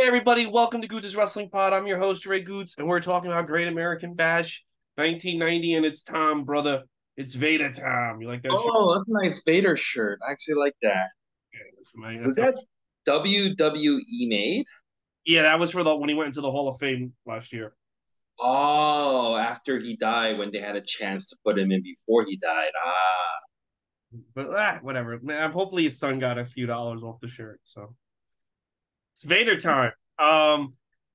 Hey everybody, welcome to Goods' Wrestling Pod. I'm your host, Ray Goods, and we're talking about Great American Bash 1990, and it's Tom, brother. It's Vader Tom. You like that shirt? Oh, that's a nice Vader shirt. I actually like that. Yeah, was that WWE made? Yeah, that was for when he went into the Hall of Fame last year. Oh, after he died, when they had a chance to put him in before he died. But whatever. Man, hopefully his son got a few dollars off the shirt, so... It's Vader time.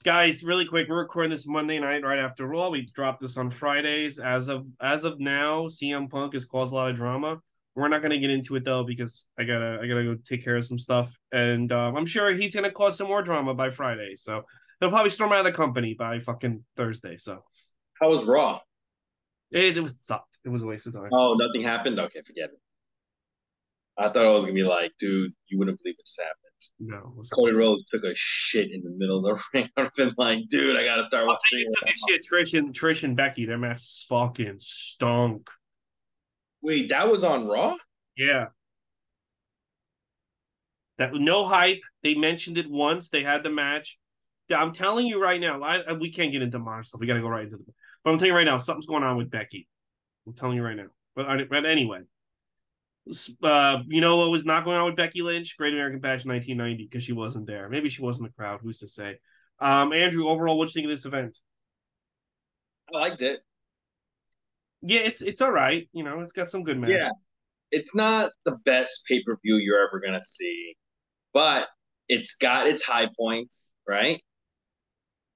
Guys, really quick, we're recording this Monday night right after Raw. We dropped this on Fridays. As of now, CM Punk has caused a lot of drama. We're not going to get into it, though, because I gotta go take care of some stuff. And I'm sure he's going to cause some more drama by Friday. So they'll probably storm out of the company by fucking Thursday. So how was Raw? It sucked. It was a waste of time. Oh, nothing happened? Okay, forget it. I thought I was going to be like, dude, you wouldn't believe what's happened. No, Cody Rhodes took a shit in the middle of the ring. I've been like, dude, I gotta start watching. You took a shit, Trish and Becky, their match fucking stunk. Wait, that was on Raw? Yeah. That no hype. They mentioned it once. They had the match. Yeah, I'm telling you right now. We can't get into modern stuff. We gotta go right into the. But I'm telling you right now, something's going on with Becky. I'm telling you right now. But anyway. You know what was not going on with Becky Lynch? Great American Bash 1990, because she wasn't there. Maybe she wasn't the crowd. Who's to say? Andrew, overall, what do you think of this event? I liked it. Yeah, it's all right. You know, it's got some good matches. Yeah, it's not the best pay-per-view you're ever going to see, but it's got its high points, right?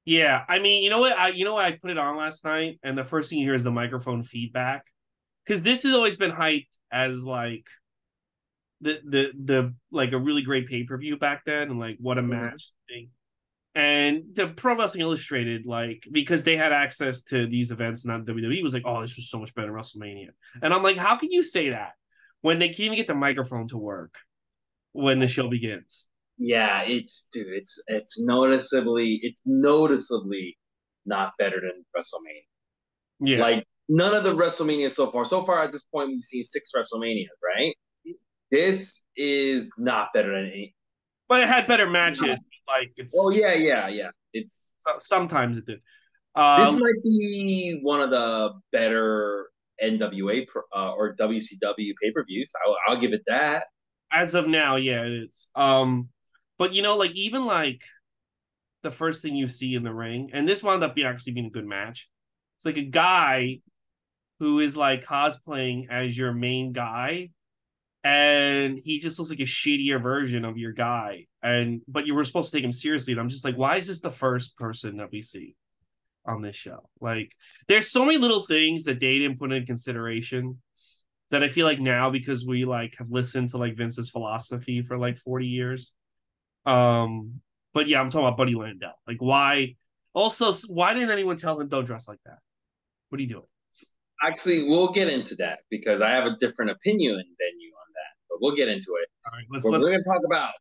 Yeah, I mean, you know what? I put it on last night, and the first thing you hear is the microphone feedback. Because this has always been hyped as like the a really great pay-per-view back then, and like what a match thing. And the Pro Wrestling Illustrated, like, because they had access to these events, not WWE, was like, oh, this was so much better than WrestleMania. And I'm like, how can you say that when they can't even get the microphone to work when the show begins? Yeah, it's noticeably not better than WrestleMania. Yeah. Like none of the WrestleMania so far. So far at this point, we've seen 6 WrestleManias, right? This is not better than any. But it had better matches. No. Like it's. Oh yeah. It's sometimes it did. This might be one of the better NWA or WCW pay-per-views. I'll give it that. As of now, yeah, it is. But you know, like even like the first thing you see in the ring, and this wound up actually being a good match. It's like a guy who is like cosplaying as your main guy, and he just looks like a shittier version of your guy. But you were supposed to take him seriously, and I'm just like, why is this the first person that we see on this show? Like, there's so many little things that they didn't put in consideration that I feel like now, because we like have listened to like Vince's philosophy for like 40 years. But yeah, I'm talking about Buddy Landel. Like, why? Also, why didn't anyone tell him don't dress like that? What are you doing? Actually, we'll get into that because I have a different opinion than you on that, but we'll get into it. All right, let's we're going to talk about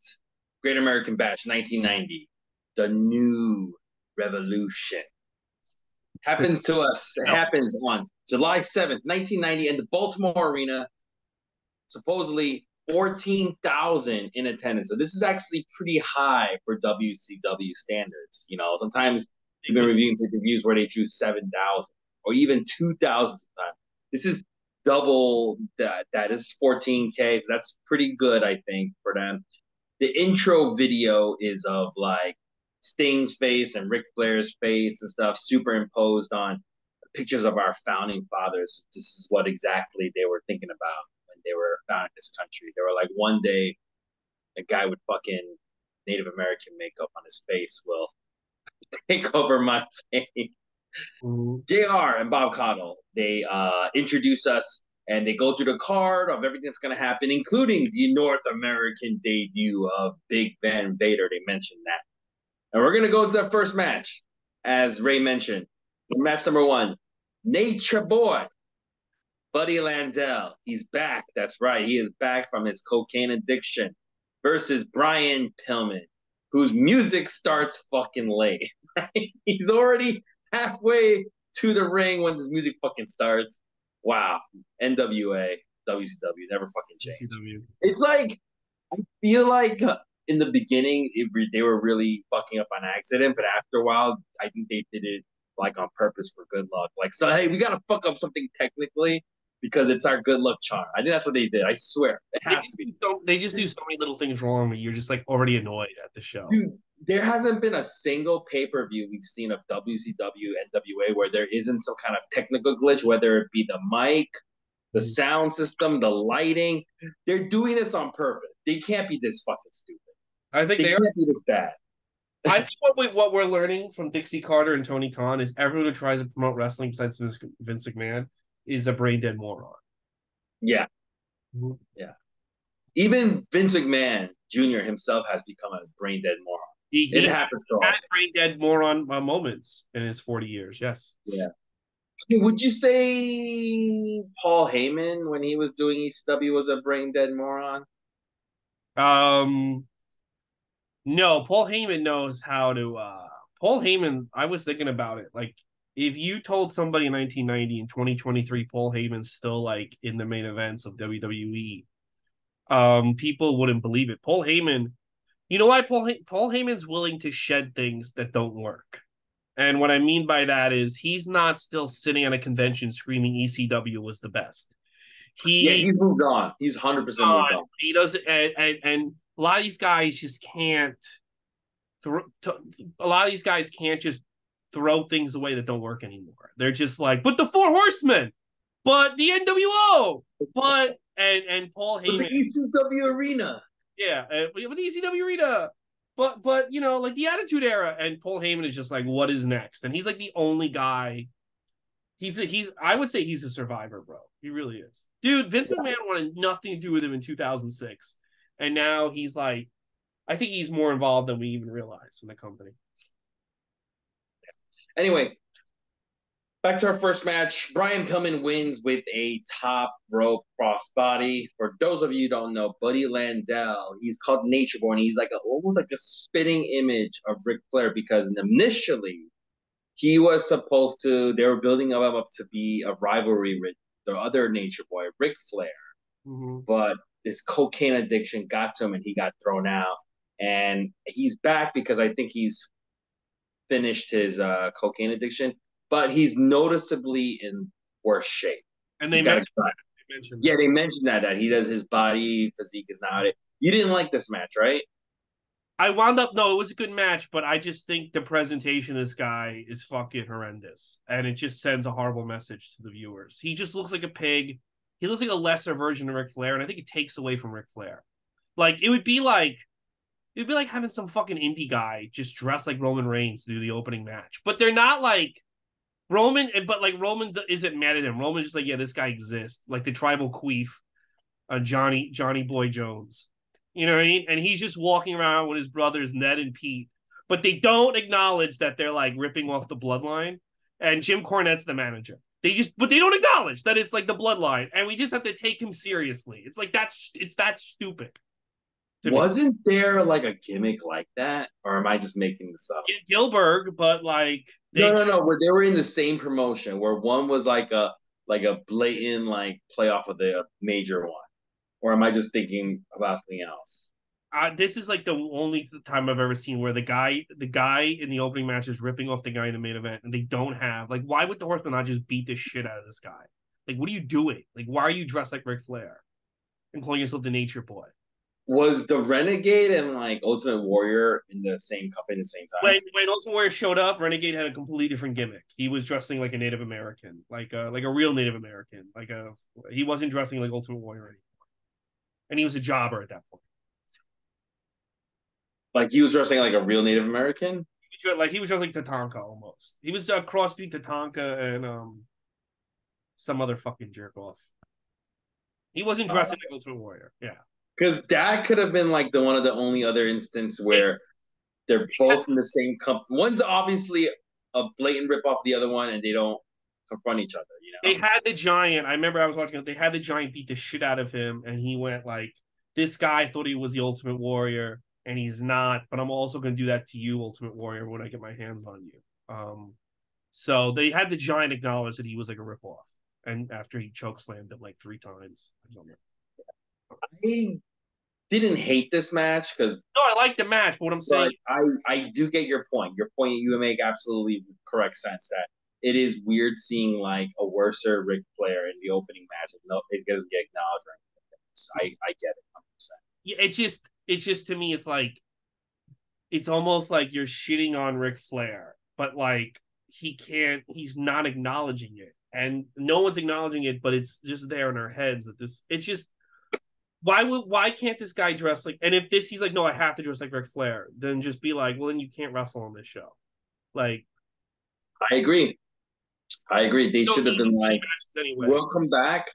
Great American Bash 1990, the new revolution. Happens to us. It happens on July 7th, 1990 in the Baltimore Arena. Supposedly 14,000 in attendance. So this is actually pretty high for WCW standards. You know, sometimes they've been reviewing pay-per-views where they drew 7,000 or even 2,000 sometimes. This is double that. That is 14K. So that's pretty good, I think, for them. The intro video is of like Sting's face and Ric Flair's face and stuff superimposed on pictures of our founding fathers. This is what exactly they were thinking about when they were founding this country. They were like, one day a guy with fucking Native American makeup on his face will take over my face. Mm-hmm. JR and Bob Cottle, they introduce us, and they go through the card of everything that's going to happen, including the North American debut of Big Van Vader. They mentioned that. And we're going to go to that first match, as Ray mentioned. Match number 1, Nature Boy, Buddy Landel. He's back. That's right. He is back from his cocaine addiction versus Brian Pillman, whose music starts fucking late. Right? He's already halfway to the ring when this music fucking starts. Wow. NWA, WCW, never fucking changed. WCW. It's like, I feel like in the beginning, they were really fucking up on accident, but after a while, I think they did it like on purpose for good luck. Like, so hey, we gotta fuck up something technically because it's our good luck charm. I think that's what they did. I swear, it has to be. So, they just do so many little things wrong. You're just like already annoyed at the show. Dude, there hasn't been a single pay-per-view we've seen of WCW and NWA where there isn't some kind of technical glitch, whether it be the mic, the sound system, the lighting. They're doing this on purpose. They can't be this fucking stupid. I think they can't be this bad. I think what we're learning from Dixie Carter and Tony Khan is everyone who tries to promote wrestling besides Vince McMahon is a brain dead moron. Yeah. Mm-hmm. Yeah. Even Vince McMahon Jr. himself has become a brain dead moron. It happens to all. Had brain dead moron moments in his 40 years. Yes. Yeah. Would you say Paul Heyman, when he was doing ECW, was a brain dead moron? No, Paul Heyman knows how to. Paul Heyman, I was thinking about it. Like, if you told somebody in 1990 and 2023, Paul Heyman's still like in the main events of WWE, people wouldn't believe it. Paul Heyman, you know why Paul Heyman's willing to shed things that don't work. And what I mean by that is he's not still sitting at a convention screaming ECW was the best. He's moved on. He's 100% moved on. He doesn't, and a lot of these guys just can't. A lot of these guys can't just throw things away that don't work anymore. They're just like, but the Four Horsemen, but the NWO, but and Paul Heyman, but the ECW arena. Yeah, with the ECW arena. But you know, like the Attitude Era, and Paul Heyman is just like, what is next? And he's like the only guy. I would say he's a survivor, bro. He really is, dude. Vince McMahon wanted nothing to do with him in 2006, and now he's like, I think he's more involved than we even realize in the company. Anyway, back to our first match. Brian Pillman wins with a top rope crossbody. For those of you who don't know, Buddy Landel, he's called Nature Boy, and he's like almost like a spitting image of Ric Flair, because initially he was supposed to, they were building him up to be a rivalry with the other Nature Boy, Ric Flair. Mm-hmm. But his cocaine addiction got to him, and he got thrown out. And he's back because I think he's finished his cocaine addiction. But he's noticeably in worse shape. And they mentioned that he does, his body physique is not it. You didn't like this match, right? I wound up, no, it was a good match, but I just think the presentation of this guy is fucking horrendous, and it just sends a horrible message to the viewers. He just looks like a pig. He looks like a lesser version of Ric Flair, and I think it takes away from Ric Flair. Like, it would be like having some fucking indie guy just dressed like Roman Reigns to do the opening match, but they're not like. Roman isn't mad at him. Roman's just like, yeah, this guy exists. Like the tribal queef, Johnny Boy Jones. You know what I mean? And he's just walking around with his brothers, Ned and Pete. But they don't acknowledge that they're like ripping off the bloodline. And Jim Cornette's the manager. But they don't acknowledge that it's like the bloodline. And we just have to take him seriously. It's like, it's that stupid. Wasn't there like a gimmick like that, or am I just making this up? Gilbert, but like no. Where they were in the same promotion, where one was like a blatant like playoff of the major one, or am I just thinking about something else? This is like the only time I've ever seen where the guy in the opening match is ripping off the guy in the main event, and they don't have like, why would the Horseman not just beat the shit out of this guy? Like, what are you doing? Like, why are you dressed like Ric Flair and calling yourself the Nature Boy? Was the Renegade and like Ultimate Warrior in the same company at the same time? When Ultimate Warrior showed up, Renegade had a completely different gimmick. He was dressing like a Native American, like a real Native American. He wasn't dressing like Ultimate Warrior anymore, and he was a jobber at that point. Like, he was dressing like a real Native American. He was dressing like Tatanka almost. He was a cross between Tatanka and some other fucking jerk off. He wasn't dressing like Ultimate Warrior. Yeah. Because that could have been like one of the only other instance where they're both in the same company. One's obviously a blatant ripoff of the other one, and they don't confront each other. You know, they had the Giant. I remember I was watching it. They had the Giant beat the shit out of him, and he went like, "This guy thought he was the Ultimate Warrior, and he's not. But I'm also going to do that to you, Ultimate Warrior, when I get my hands on you." So they had the Giant acknowledge that he was like a ripoff, and after he chokeslammed him like 3 times. I didn't hate this match because no, I like the match. But what I'm saying, I do get your point. Your point you make absolutely correct sense that it is weird seeing like a worser Ric Flair in the opening match. No, it doesn't get acknowledged. Or anything. I get it 100%. Yeah, it's just to me, it's like it's almost like you're shitting on Ric Flair, but like he can't. He's not acknowledging it, and no one's acknowledging it. But it's just there in our heads that this. It's just. Why can't this guy dress like, and if this, he's like, no, I have to dress like Ric Flair, then just be like, well, then you can't wrestle on this show. Like, I agree. They should have been like, anyway. Welcome back.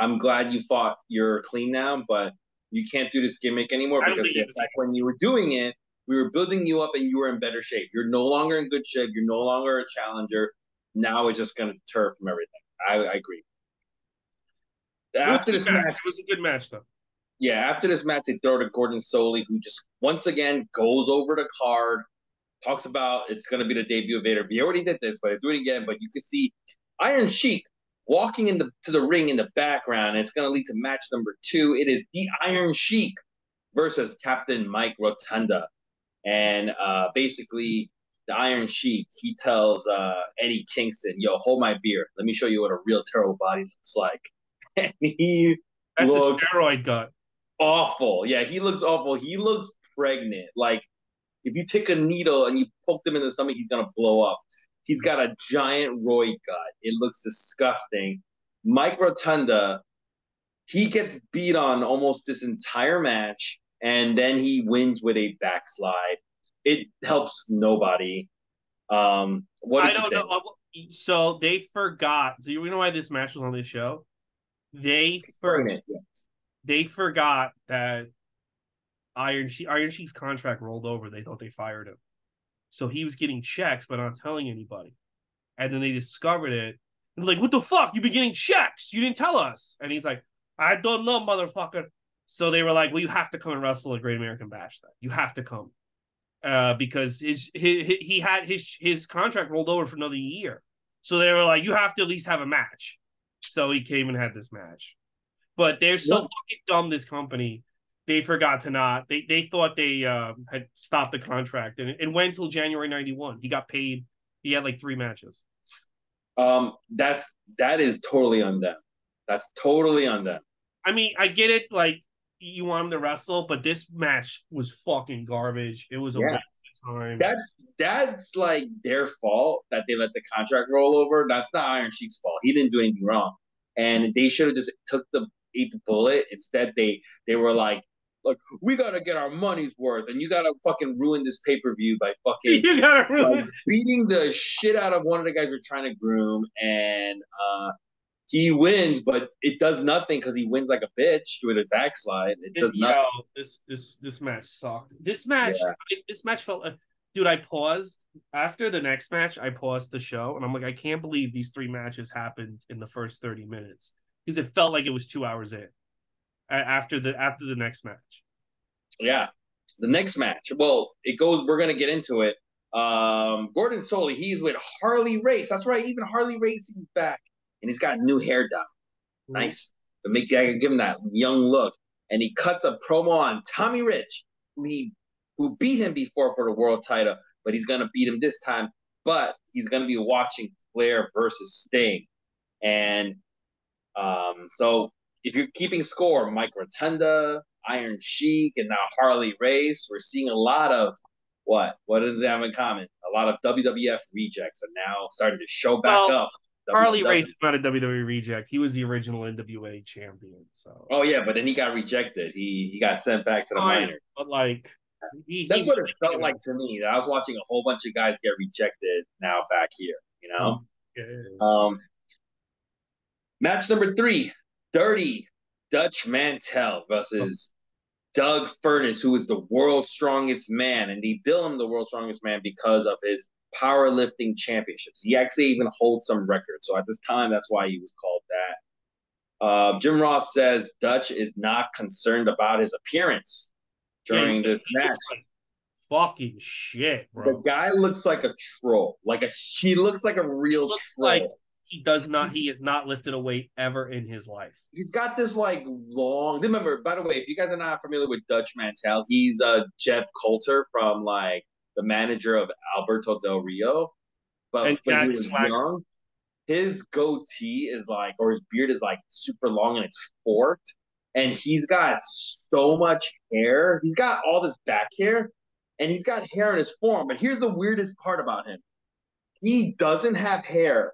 I'm glad you fought. You're clean now, but you can't do this gimmick anymore because back when you were doing it, we were building you up and you were in better shape. You're no longer in good shape. You're no longer a challenger. Now it's just going to deter from everything. I agree. After this match, it was a good match, though. Yeah, after this match, they throw to Gordon Solie, who just once again goes over the card, talks about it's going to be the debut of Vader. We already did this, but I do it again. But you can see Iron Sheik walking to the ring in the background, and it's going to lead to match number 2. It is the Iron Sheik versus Captain Mike Rotunda. And basically, the Iron Sheik, he tells Eddie Kingston, yo, hold my beer. Let me show you what a real terrible body looks like. And he That's a steroid gun. Awful. Yeah, he looks awful. He looks pregnant. Like, if you take a needle and you poke him in the stomach, he's going to blow up. He's got a giant roid gut. It looks disgusting. Mike Rotunda, he gets beat on almost this entire match, and then he wins with a backslide. It helps nobody. What did I don't you think? Know. So they forgot. So you know why this match was on this show? They forgot that Iron Sheik's contract rolled over. They thought they fired him. So he was getting checks, but not telling anybody. And then they discovered it. And like, what the fuck? You've been getting checks. You didn't tell us. And he's like, I don't know, motherfucker. So they were like, well, you have to come and wrestle a Great American Bash then. You have to come. Because he had his contract rolled over for another year. So they were like, you have to at least have a match. So he came and had this match. But they're so fucking dumb, this company. They forgot to not. They thought they had stopped the contract. And it went till January 91. He got paid. He had like 3 matches. That is totally on them. That's totally on them. I mean, I get it. Like, you want him to wrestle. But this match was fucking garbage. It was a waste of time. That's like their fault that they let the contract roll over. That's not Iron Sheik's fault. He didn't do anything wrong. And they should have just took the ate the bullet. Instead, they were like, "Look, we gotta get our money's worth, and you gotta fucking ruin this pay per view by fucking beating the shit out of one of the guys we're trying to groom." And he wins, but it does nothing because he wins like a bitch with a backslide. It does nothing. This match sucked. This match felt. Dude, I paused after the next match. I paused the show, and I'm like, I can't believe these 3 matches happened in the first 30 minutes because it felt like it was 2 hours in. After the next match, yeah, the next match. Well, it goes. We're gonna get into it. Gordon Solie, he's with Harley Race. That's right. Even Harley Race, he's back, and he's got new hair dye. Nice to make that give him that young look, and he cuts a promo on Tommy Rich, who beat him before for the world title, but he's going to beat him this time. But he's going to be watching Flair versus Sting. And so if you're keeping score, Mike Rotunda, Iron Sheik, and now Harley Race, we're seeing a lot of what? What does they have in common? A lot of WWF rejects are now starting to show back up. Harley Race is not a WWE reject. He was the original NWA champion. So. Oh, yeah, but then he got rejected. He got sent back to the minors. But like... That's what it felt like to me. I was watching a whole bunch of guys get rejected now back here, you know? Okay. Match number 3, Dirty Dutch Mantell versus Doug Furnas, who is the world's strongest man. And they bill him the world's strongest man because of his powerlifting championships. He actually even holds some records. So at this time, that's why he was called that. Jim Ross says Dutch is not concerned about his appearance. During this match, like fucking shit, bro. The guy looks like a troll. He looks like a real troll. Like He has not lifted a weight ever in his life. You've got this like long. Remember, by the way, if you guys are not familiar with Dutch Mantell, he's Jeb Coulter from like the manager of Alberto Del Rio. But and when he was young, his goatee is like, or his beard is like super long and it's forked. And he's got so much hair. He's got all this back hair, and he's got hair in his forearm. But here's the weirdest part about him. He doesn't have hair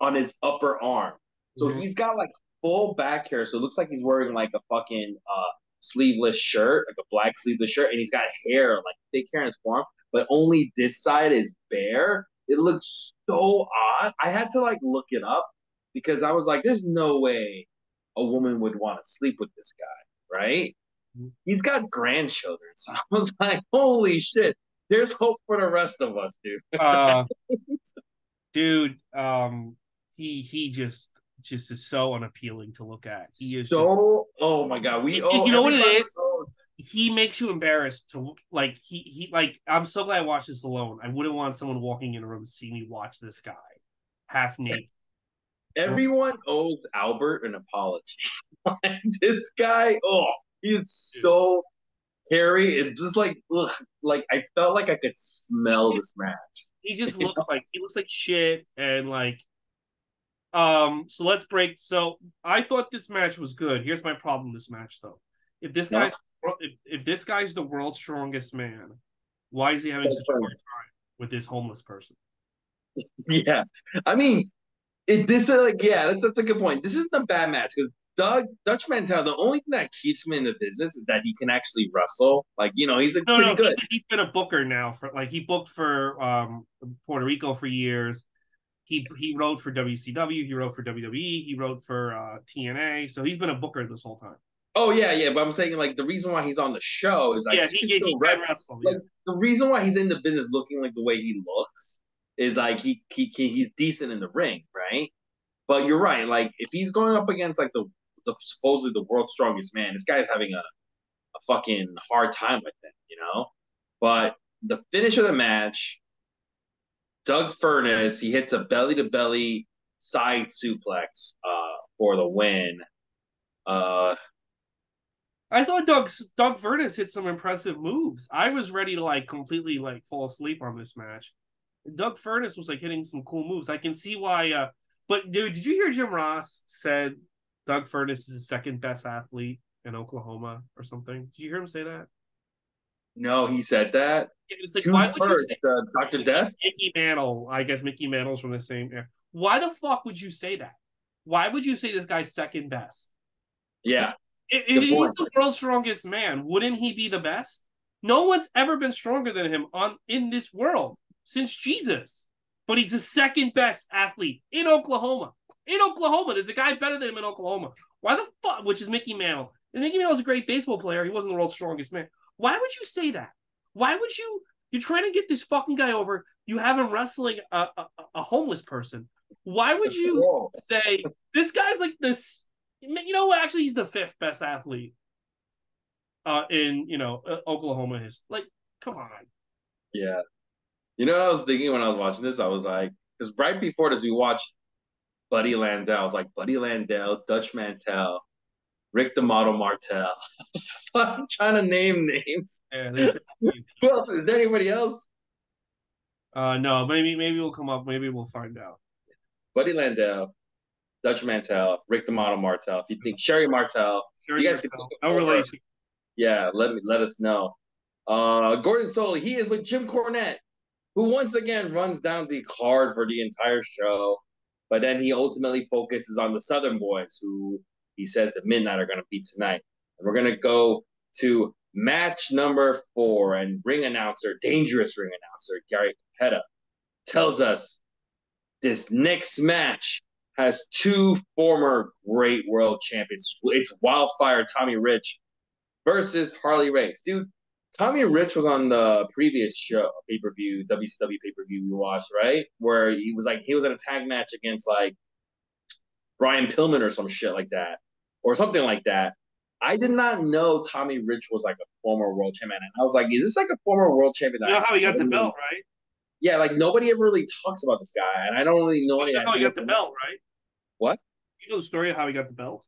on his upper arm. So he's got like full back hair. So it looks like he's wearing like a fucking sleeveless shirt, like a black sleeveless shirt. And he's got hair, like thick hair in his forearm. But only this side is bare. It looks so odd. I had to like look it up because I was like, there's no way a woman would want to sleep with this guy, right? He's got grandchildren. So I was like, holy shit. There's hope for the rest of us, dude. Dude, he just is so unappealing to look at. He is so just, oh my god. You know what it is? Knows. He makes you embarrassed to like he I'm so glad I watched this alone. I wouldn't want someone walking in a room to see me watch this guy half naked. Everyone owes Albert an apology. Like, this guy, he's so hairy. It's just like, ugh, like I felt like I could smell this match. He just looks like shit, and like, So let's break. So I thought this match was good. Here's my problem with this match though. If this guy's if this guy's the world's strongest man, why is he having such a hard time with this homeless person? Yeah, I mean. If this is like, yeah, that's a good point. This isn't a bad match because Dutch Mantell, the only thing that keeps him in the business is that he can actually wrestle. Like, you know, he's like pretty good. He's been a booker now for like he booked for Puerto Rico for years. He wrote for WCW, he wrote for WWE, he wrote for TNA. So he's been a booker this whole time. Oh yeah. But I'm saying like the reason why he's on the show is like he wrestled. Like, the reason why he's in the business looking like the way he looks is like he's decent in the ring, right? But you're right. Like if he's going up against like the supposedly the world's strongest man, this guy's having a fucking hard time with him, you know. But the finish of the match, Doug Furnas, he hits a belly to belly side suplex for the win. I thought Doug Furnas hit some impressive moves. I was ready to like completely like fall asleep on this match. Doug Furnas was like hitting some cool moves. I can see why. But dude, did you hear Jim Ross said Doug Furnas is the second best athlete in Oklahoma or something? Did you hear him say that? No, he said that. It's like, why would you say Dr. Death? Mickey Mantle. I guess Mickey Mantle's from the same era. Why the fuck would you say that? Why would you say this guy's second best? Yeah. If he's the world's strongest man, wouldn't he be the best? No one's ever been stronger than him in this world. Since Jesus, but he's the second best athlete in Oklahoma. In Oklahoma, there's a guy better than him in Oklahoma. Why the fuck? Which is Mickey Mantle. And Mickey Mantle's a great baseball player. He wasn't the world's strongest man. Why would you say that? Why would you? You're trying to get this fucking guy over. You have him wrestling a homeless person. Why would you say this guy's like this? You know what? Actually, he's the fifth best athlete in Oklahoma. Like, come on. Yeah. You know what I was thinking when I was watching this? I was like, because right before this, we watched Buddy Landel. I was like, Buddy Landel, Dutch Mantell, Rick the Model Martell. I'm trying to name names. Yeah, who else? Is there anybody else? No, maybe we'll come up. Maybe we'll find out. Buddy Landel, Dutch Mantell, Rick the Model Martell. If you think Sherry Martell, you guys can think of no relation. Yeah, let us know. Gordon Solie, he is with Jim Cornette, who once again runs down the card for the entire show, but then he ultimately focuses on the Southern Boys, who he says the Midnight are going to beat tonight. And we're going to go to match number 4, and ring announcer, dangerous ring announcer, Gary Capetta, tells us this next match has 2 former great world champions. It's Wildfire Tommy Rich versus Harley Race. Dude, Tommy Rich was on the previous show, pay-per-view, WCW pay-per-view we watched, right? Where he was in a tag match against like Brian Pillman or some shit like that. Or something like that. I did not know Tommy Rich was like a former world champion. And I was like, is this like a former world champion? You know how he got the belt, right? Yeah, like nobody ever really talks about this guy. And I don't really know anything. You know how he got the belt, right? What? You know the story of how he got the belt?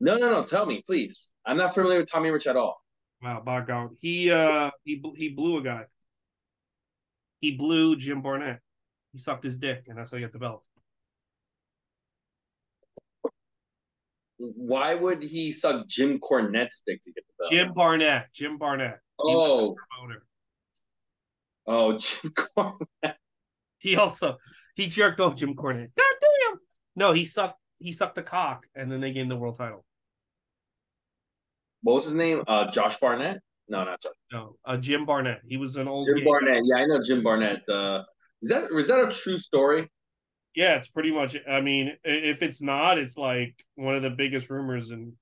No. Tell me, please. I'm not familiar with Tommy Rich at all. Wow, by God. He blew a guy. He blew Jim Barnett. He sucked his dick, and that's how he got the belt. Why would he suck Jim Cornette's dick to get the belt? Jim Barnett. Oh. Oh, Jim Cornette. He jerked off Jim Cornette. God damn! No, he sucked the cock, and then they gave him the world title. What was his name? Josh Barnett? No, not Josh. No, Jim Barnett. He was an old Jim Barnett. Yeah, I know Jim Barnett. Is that a true story? Yeah, it's pretty much. I mean, if it's not, it's like one of the biggest rumors in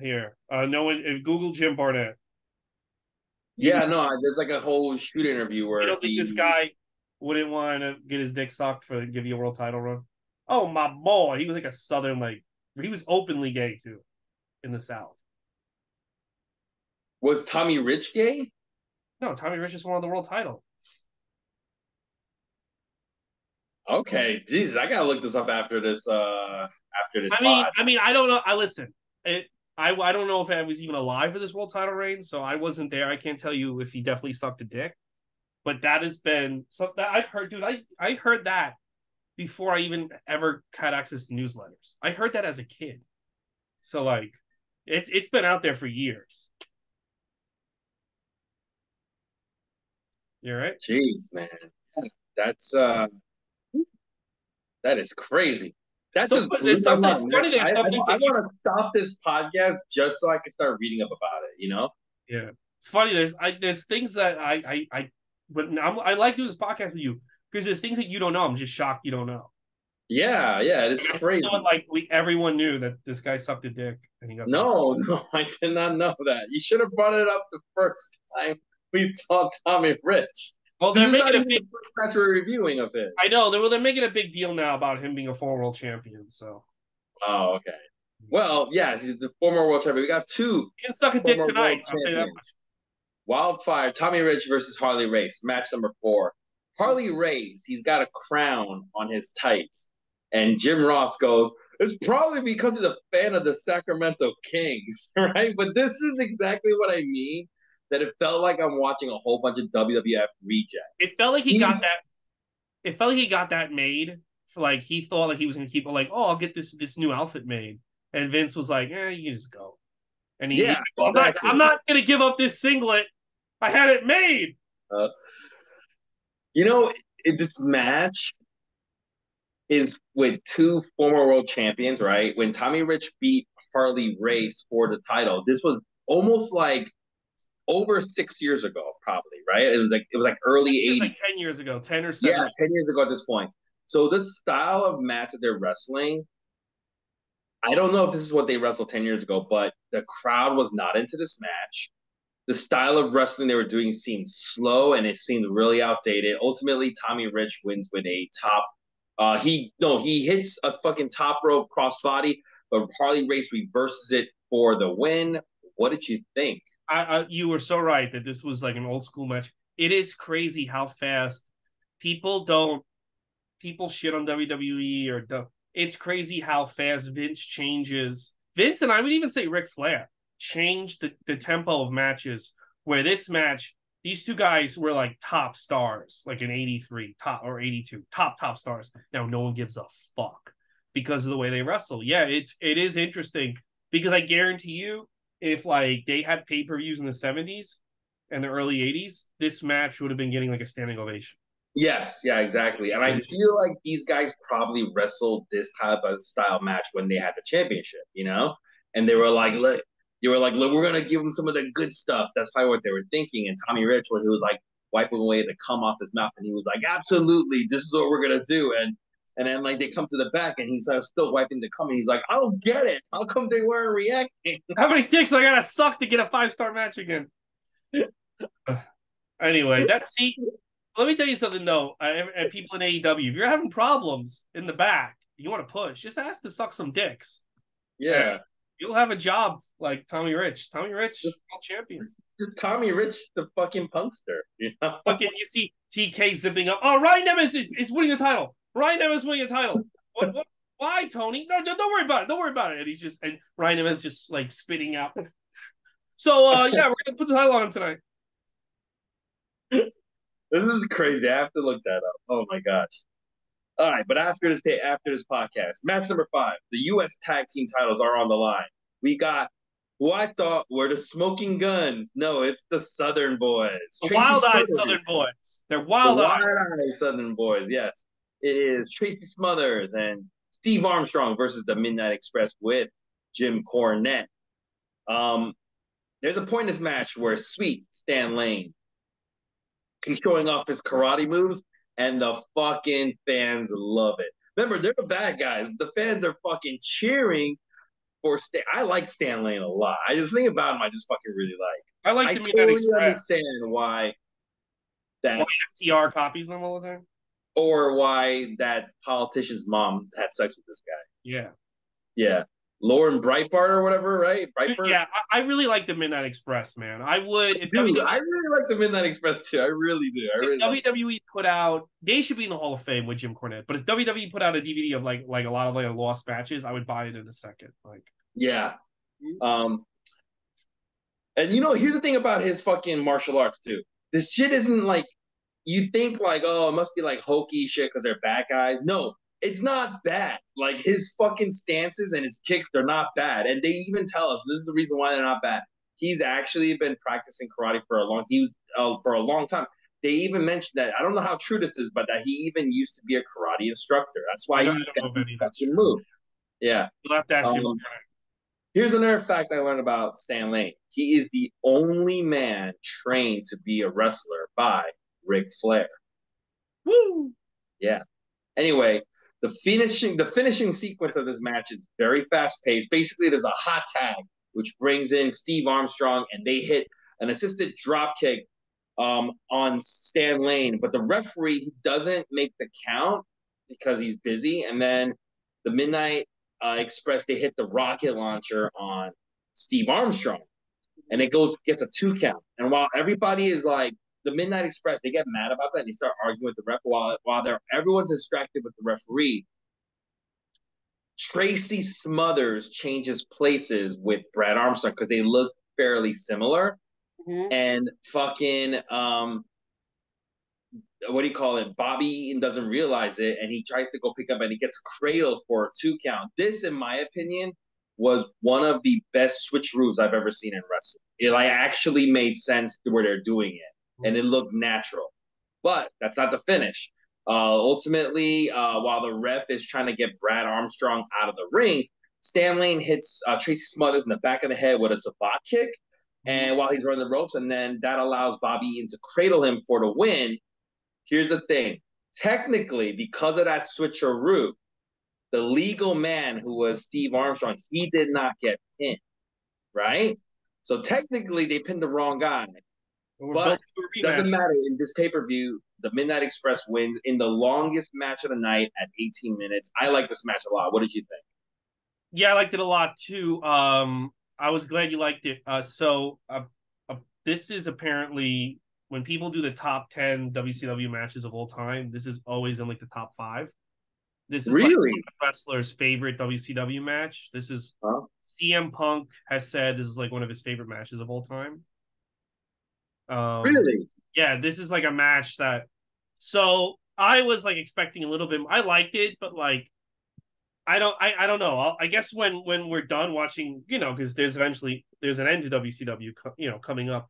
here. No one. Google Jim Barnett. Yeah, no, there's like a whole shoot interview where I don't think this guy wouldn't want to get his dick sucked for give you a world title run. Oh my boy, he was like a Southern, like he was openly gay too, in the South. Was Tommy Rich gay? No, Tommy Rich just won the world title. Okay, Jesus, I gotta look this up after this. I mean, I don't know. I don't know if I was even alive for this world title reign, so I wasn't there. I can't tell you if he definitely sucked a dick, but that has been something that I've heard, dude. I heard that before I even ever had access to newsletters. I heard that as a kid, so like it's been out there for years. You're right. Jeez, man, that's that is crazy. I want to stop this podcast just so I can start reading up about it, you know? Yeah. It's funny. There's things that I like doing this podcast with you because there's things that you don't know. I'm just shocked you don't know. Yeah. It's crazy. It's not like everyone knew that this guy sucked a dick. And he got no, I did not know that. You should have brought it up the first time we saw Tommy Rich. Well, they're making a big match we're reviewing of it. I know. They're making a big deal now about him being a former world champion. So. Oh, okay. Well, yeah, he's the former world champion. We got two. He can suck a dick tonight. I'll tell you that much. Wildfire, Tommy Rich versus Harley Race, match number 4. Harley Race, he's got a crown on his tights, and Jim Ross goes, "It's probably because he's a fan of the Sacramento Kings, right?" But this is exactly what I mean. That it felt like I'm watching a whole bunch of WWF rejects. It felt like he got that made. For like he thought like he was gonna keep it. Like, oh, I'll get this new outfit made. And Vince was like, you just go. And I'm not gonna give up this singlet. I had it made. You know, this match is with two former world champions, right? When Tommy Rich beat Harley Race for the title, this was almost like. Over 6 years ago, probably, right? It was like early 80s. Like 10 years ago, 10 or 7. Yeah, 10 years ago at this point. So this style of match that they're wrestling, I don't know if this is what they wrestled 10 years ago, but the crowd was not into this match. The style of wrestling they were doing seemed slow, and it seemed really outdated. Ultimately, Tommy Rich wins with a top. He hits a fucking top rope crossbody, but Harley Race reverses it for the win. What did you think? You were so right that this was like an old school match. It is crazy how fast people shit on WWE it's crazy how fast Vince changes. Vince and I would even say Ric Flair changed the tempo of matches where this match, these two guys were like top stars, like in 83 top or 82 top stars. Now no one gives a fuck because of the way they wrestle. Yeah, it is interesting because I guarantee you, if like they had pay-per-views in the 70s and the early 80s, this match would have been getting like a standing ovation. Yes, yeah, exactly. And I feel like these guys probably wrestled this type of style match when they had the championship, you know? And they were like, look, we're gonna give them some of the good stuff. That's probably what they were thinking. And Tommy Rich, when he was like wiping away the cum off his mouth, and he was like, absolutely, this is what we're gonna do. And then, like, they come to the back, and he's still wiping the cum. He's like, I don't get it. How come they weren't reacting? How many dicks I got to suck to get a 5-star match again? Anyway, let me tell you something, though. And people in AEW, if you're having problems in the back, you want to push, just ask to suck some dicks. Yeah. And you'll have a job like Tommy Rich. Tommy Rich, world champion. Tommy Rich, the fucking punkster. You know? Fucking, you see TK zipping up. Oh, Ryan Nemeth is winning the title. Ryan Evans winning a title. What? Why, Tony? No, don't worry about it. Don't worry about it. And he's just, and Ryan Evans just like spitting out. So yeah, we're gonna put the title on him tonight. This is crazy. I have to look that up. Oh my gosh. All right, but after this podcast, match number 5, the U.S. tag team titles are on the line. We got who I thought were the Smoking Guns. No, it's the Southern Boys. Wild-eyed Southern Boys. They're wild-eyed. Wild-eyed Southern Boys, yes. It is Tracy Smothers and Steve Armstrong versus the Midnight Express with Jim Cornette. There's a point in this match where sweet Stan Lane keeps showing off his karate moves, and the fucking fans love it. Remember, they're the bad guys. The fans are fucking cheering for Stan. I like Stan Lane a lot. I just think about him. I just fucking really like. I like the Midnight Express. I understand why that FTR copies them all the time, or why that politician's mom had sex with this guy. Yeah, yeah. Lauren Breitbart or whatever, right? Breitbart? Yeah, I really like the Midnight Express, man. I would. If dude, I really like the Midnight Express, too. I really do. I really like WWE put out... They should be in the Hall of Fame with Jim Cornette, but if WWE put out a DVD of, like a lot of, like, lost matches, I would buy it in a second. Like, yeah. And, you know, here's the thing about his fucking martial arts, too. This shit isn't, like... You think, like, oh, it must be, like, hokey shit because they're bad guys. No. It's not bad. Like, his fucking stances and his kicks, they're not bad. And they even tell us, this is the reason why they're not bad. He's actually been practicing karate for a long time. They even mentioned that, I don't know how true this is, but that he even used to be a karate instructor. That's why he got this fucking move. Yeah. You'll have to ask him. Here's another fact I learned about Stan Lane. He is the only man trained to be a wrestler by Ric Flair. Woo! Yeah. Anyway, The finishing sequence of this match is very fast-paced. Basically, there's a hot tag, which brings in Steve Armstrong, and they hit an assisted dropkick on Stan Lane. But the referee doesn't make the count because he's busy. And then the Midnight Express, they hit the rocket launcher on Steve Armstrong. And it gets a 2 count. And while everybody is like, the Midnight Express, they get mad about that and they start arguing with the ref while everyone's distracted with the referee. Tracy Smothers changes places with Brad Armstrong because they look fairly similar. Mm-hmm. And fucking, what do you call it? Bobby doesn't realize it and he tries to go pick up and he gets cradled for a 2 count. This, in my opinion, was one of the best switcheroos I've ever seen in wrestling. It like actually made sense to where they're doing it. And it looked natural. But that's not the finish. Ultimately, while the ref is trying to get Brad Armstrong out of the ring, Stan Lane hits Tracy Smothers in the back of the head with a sabat kick, and while he's running the ropes, and then that allows Bobby Eaton to cradle him for the win. Here's the thing. Technically, because of that switcheroo, the legal man who was Steve Armstrong, he did not get pinned, right? So technically, they pinned the wrong guy. But it doesn't matter. In this pay-per-view, the Midnight Express wins in the longest match of the night at 18 minutes. I like this match a lot. What did you think? Yeah, I liked it a lot, too. I was glad you liked it. This is apparently, when people do the top 10 WCW matches of all time, this is always in, like, the top 5. This is really like a wrestler's favorite WCW match. This is CM Punk has said this is, like, one of his favorite matches of all time. Really? Yeah, this is like a match that. So I was like expecting a little bit. I liked it, but like, I don't know. I guess when we're done watching, you know, because there's an end to WCW, you know, coming up.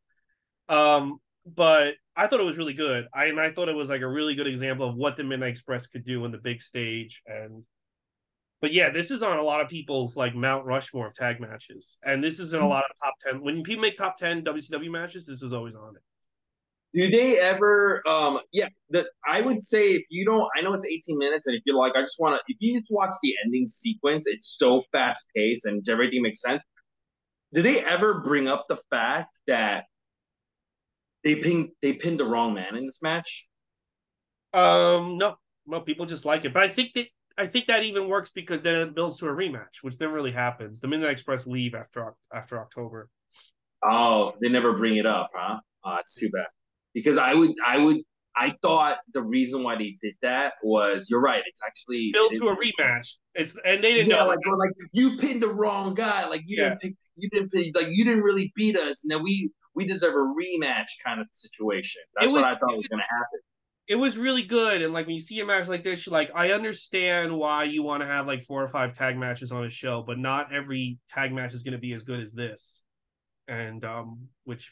But I thought it was really good. I thought it was like a really good example of what the Midnight Express could do on the big stage. But yeah, this is on a lot of people's like Mount Rushmore of tag matches. And this is in a lot of top 10. When people make top 10 WCW matches, this is always on it. Do they ever, I would say if you don't, I know it's 18 minutes. And if you're like, if you just watch the ending sequence, it's so fast paced and everything makes sense. Do they ever bring up the fact that they pinned the wrong man in this match? No, people just like it. But I think that even works because then it builds to a rematch, which never really happens. The Midnight Express leave after October. Oh, they never bring it up, huh? It's too bad. Because I would, I would, I thought the reason why they did that was, you're right, it's actually built to a rematch. It's, and they didn't know. Like you pinned the wrong guy. Like you didn't pick, you didn't really beat us. Now we deserve a rematch kind of situation. That's what I thought was going to happen. It was really good. And like when you see a match like this, you're like, I understand why you want to have like 4 or 5 tag matches on a show, but not every tag match is going to be as good as this. And which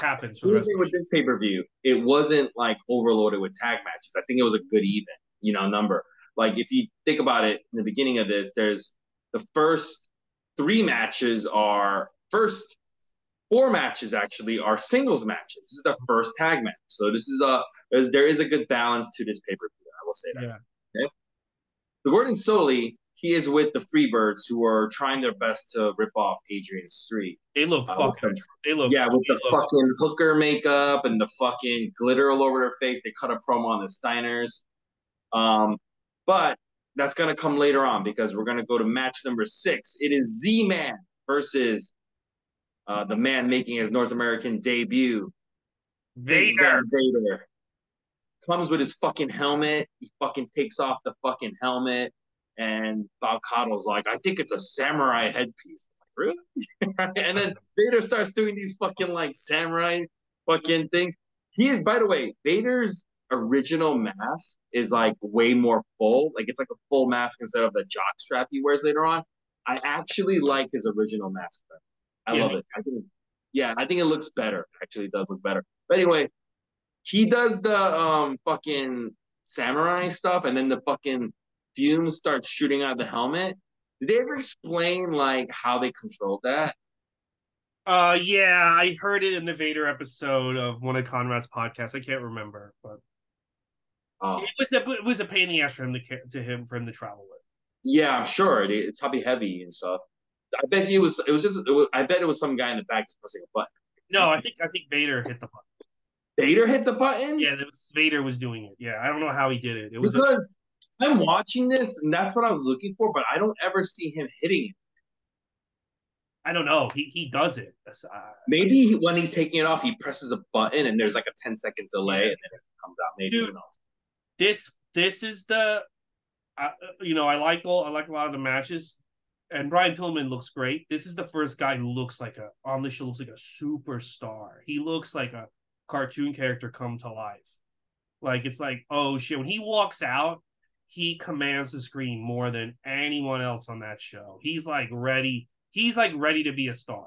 happens for the rest of with this pay-per-view. It wasn't like overloaded with tag matches. I think it was a good even, you know, number. Like if you think about it, in the beginning of this, there's the first 3 matches are first 4 matches actually are singles matches. This is the first tag match, so this is a there is a good balance to this pay-per-view. I will say that. Yeah. Okay? So Gordon Solie, he is with the Freebirds, who are trying their best to rip off Adrian Street. They look fucking... With the fucking hooker makeup and the fucking glitter all over their face. They cut a promo on the Steiners. But that's going to come later on because we're going to go to match number 6. It is Z-Man versus the man making his North American debut. Vader. Vader. Comes with his fucking helmet. He fucking takes off the fucking helmet. And Balcado's like, I think it's a samurai headpiece. I'm like, really? And then Vader starts doing these fucking like samurai fucking things. He is, by the way, Vader's original mask is like way more full. Like it's like a full mask instead of the jock strap he wears later on. I actually like his original mask better. I love it. I think it looks better. Actually, it does look better. But anyway, he does the fucking samurai stuff, and then the fucking fumes start shooting out of the helmet. Did they ever explain like how they controlled that? Yeah, I heard it in the Vader episode of one of Conrad's podcasts. I can't remember, but it was a pain in the ass for him to travel with. Yeah, I'm sure it's probably heavy and stuff. I bet it was some guy in the back just pressing a button. No, I think Vader hit the button. Vader hit the button? Yeah, Vader was doing it. Yeah, I don't know how he did it. It was because I'm watching this, and that's what I was looking for, but I don't ever see him hitting it. I don't know. He does it. Maybe when he's taking it off, he presses a button, and there's like a 10-second delay, and then it comes out. Maybe. Dude, this is the I like a lot of the matches, and Brian Pillman looks great. This is the first guy who looks like on the show looks like a superstar. He looks like a cartoon character come to life. Like it's like, oh shit, when he walks out, he commands the screen more than anyone else on that show. He's like ready. He's like ready to be a star.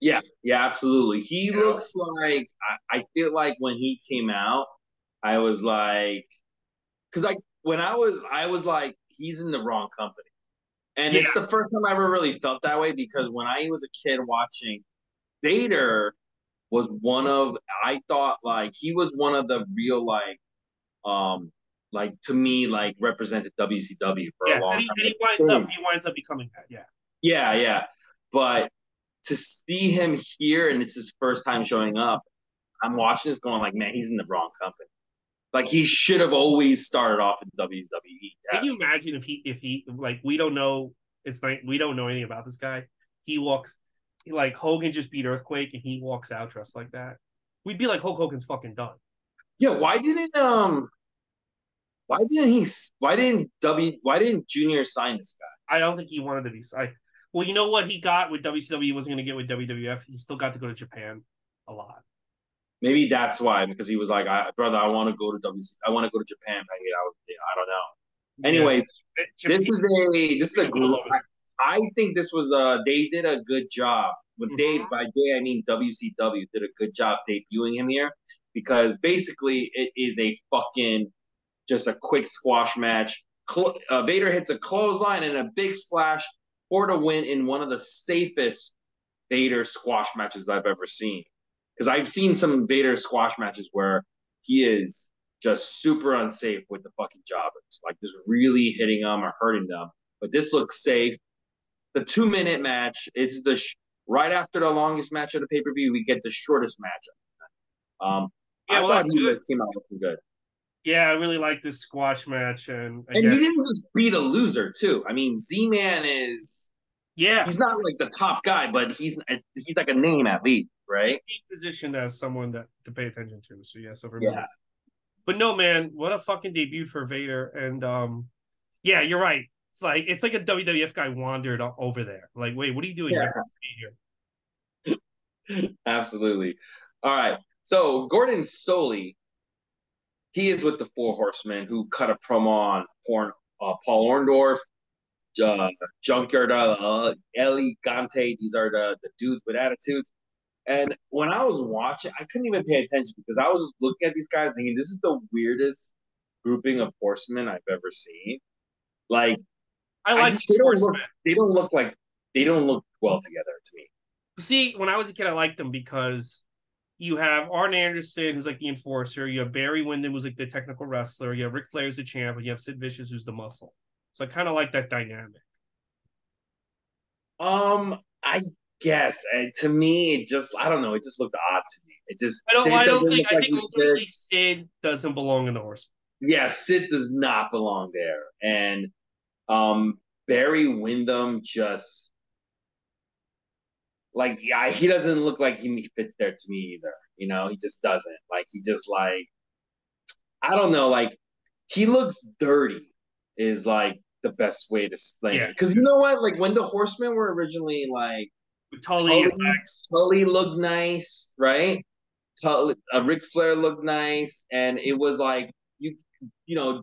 Yeah, yeah, absolutely. He looks like, I feel like when he came out, I was like, because I was like, he's in the wrong company. And it's the first time I ever really felt that way, because when I was a kid watching, Vader was one of, I thought like he was one of the real like to me, like represented WCW for a long time. And he winds up becoming that. Yeah. But to see him here, and it's his first time showing up, I'm watching this going like, man, he's in the wrong company. Like he should have always started off in WWE. Yeah. Can you imagine if he like, we don't know, it's like we don't know anything about this guy. He walks like Hogan just beat Earthquake, and he walks out dressed like that. We'd be like, Hulk Hogan's fucking done. Yeah, why didn't Junior sign this guy? I don't think he wanted to be signed. Well, you know what he got with WCW he wasn't going to get with WWF. He still got to go to Japan a lot. Maybe that's why, because he was like, I want to go to WCW. I want to go to Japan. I don't know. Anyways, yeah. this is a group. I think this was they did a good job with I mean WCW did a good job debuting him here, because basically it is a fucking just a quick squash match. Vader hits a clothesline and a big splash for the win in one of the safest Vader squash matches I've ever seen. Because I've seen some Vader squash matches where he is just super unsafe with the fucking jobbers, like just really hitting them or hurting them. But this looks safe. The 2-minute match, it's the right after the longest match of the pay-per-view, we get the shortest matchup. I thought he came out looking good. Yeah, I really like this squash match. And he didn't just beat a loser, too. I mean, Z-Man is... Yeah. He's not like the top guy, but he's like a name at least, right? He's positioned as someone to pay attention to. So, yeah, so for me. But no, man, what a fucking debut for Vader. And yeah, you're right. It's like a WWF guy wandered over there. Like, wait, what are you doing here? Absolutely. All right. So Gordon Solie, he is with the Four Horsemen, who cut a promo on Paul Orndorff, Junkyard, El Gigante. These are the dudes with attitudes. And when I was watching, I couldn't even pay attention because I was just looking at these guys thinking, this is the weirdest grouping of horsemen I've ever seen. Like, they don't look well together to me. See, when I was a kid, I liked them because you have Arn Anderson, who's like the enforcer. You have Barry Windham, who's like the technical wrestler. You have Ric Flair, who's the champ. And you have Sid Vicious, who's the muscle. So I kind of like that dynamic. I guess to me, it just—I don't know. It just looked odd to me. It just—I don't think. I think ultimately Sid doesn't belong in the horseman. Yeah, Sid does not belong there, and Barry Windham just like he doesn't look like he fits there to me either. You know, he just doesn't. Like he just like I don't know. Like he looks dirty is like the best way to explain it. Because you know what? Like when the Horsemen were originally like Tully looked nice, right? Ric Flair looked nice, and it was like. You know,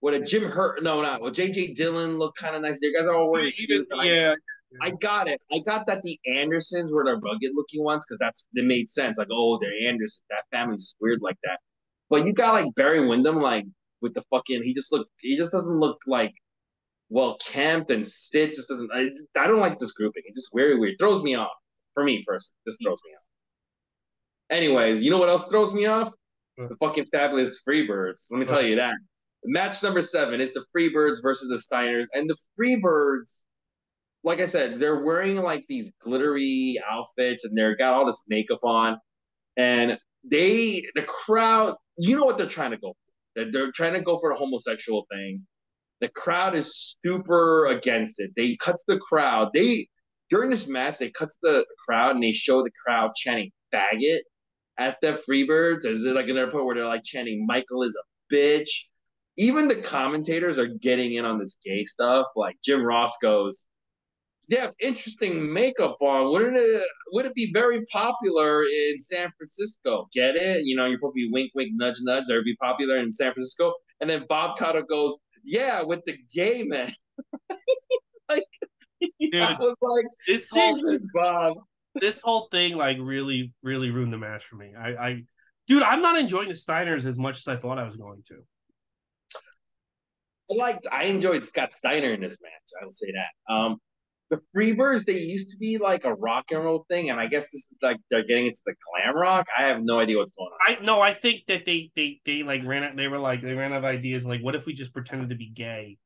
what a Jim Hurt, no, not what J.J. Dillon looked kind of nice. They guys are all wearing suits. Yeah, I got it. I got that the Andersons were the rugged looking ones because that made sense. Like, oh, they're Andersons. That family's weird like that. But you got like Barry Windham, like with the fucking, he just doesn't look like well camped and stitched. Just doesn't. I don't like this grouping. It's just very weird. Throws me off for me personally. Just throws me off. Anyways, you know what else throws me off? The fucking Fabulous Freebirds. Let me tell you that. Match number 7 is the Freebirds versus the Steiners. And the Freebirds, like I said, they're wearing like these glittery outfits and they're got all this makeup on. And the crowd, you know what they're trying to go for. They're trying to go for the homosexual thing. The crowd is super against it. They cut the crowd. During this match, they cut the crowd and they show the crowd chanting faggot at the Freebirds. Is it like an airport where they're like chanting Michael is a bitch? Even the commentators are getting in on this gay stuff. Like Jim Ross goes, they have interesting makeup on. Would it be very popular in San Francisco? Get it? You know, you're probably wink wink nudge nudge. They'd be popular in San Francisco. And then Bob Cotto goes, yeah, with the gay men. Like, dude, I was like, Jesus, Bob. This whole thing, like, really, really ruined the match for me. Dude, I'm not enjoying the Steiners as much as I thought I was going to. I enjoyed Scott Steiner in this match. I will say that. The Freebirds, they used to be like a rock and roll thing, and I guess this is like they're getting into the glam rock. I have no idea what's going on. I think that they like ran out. They ran out of ideas. Like, what if we just pretended to be gay?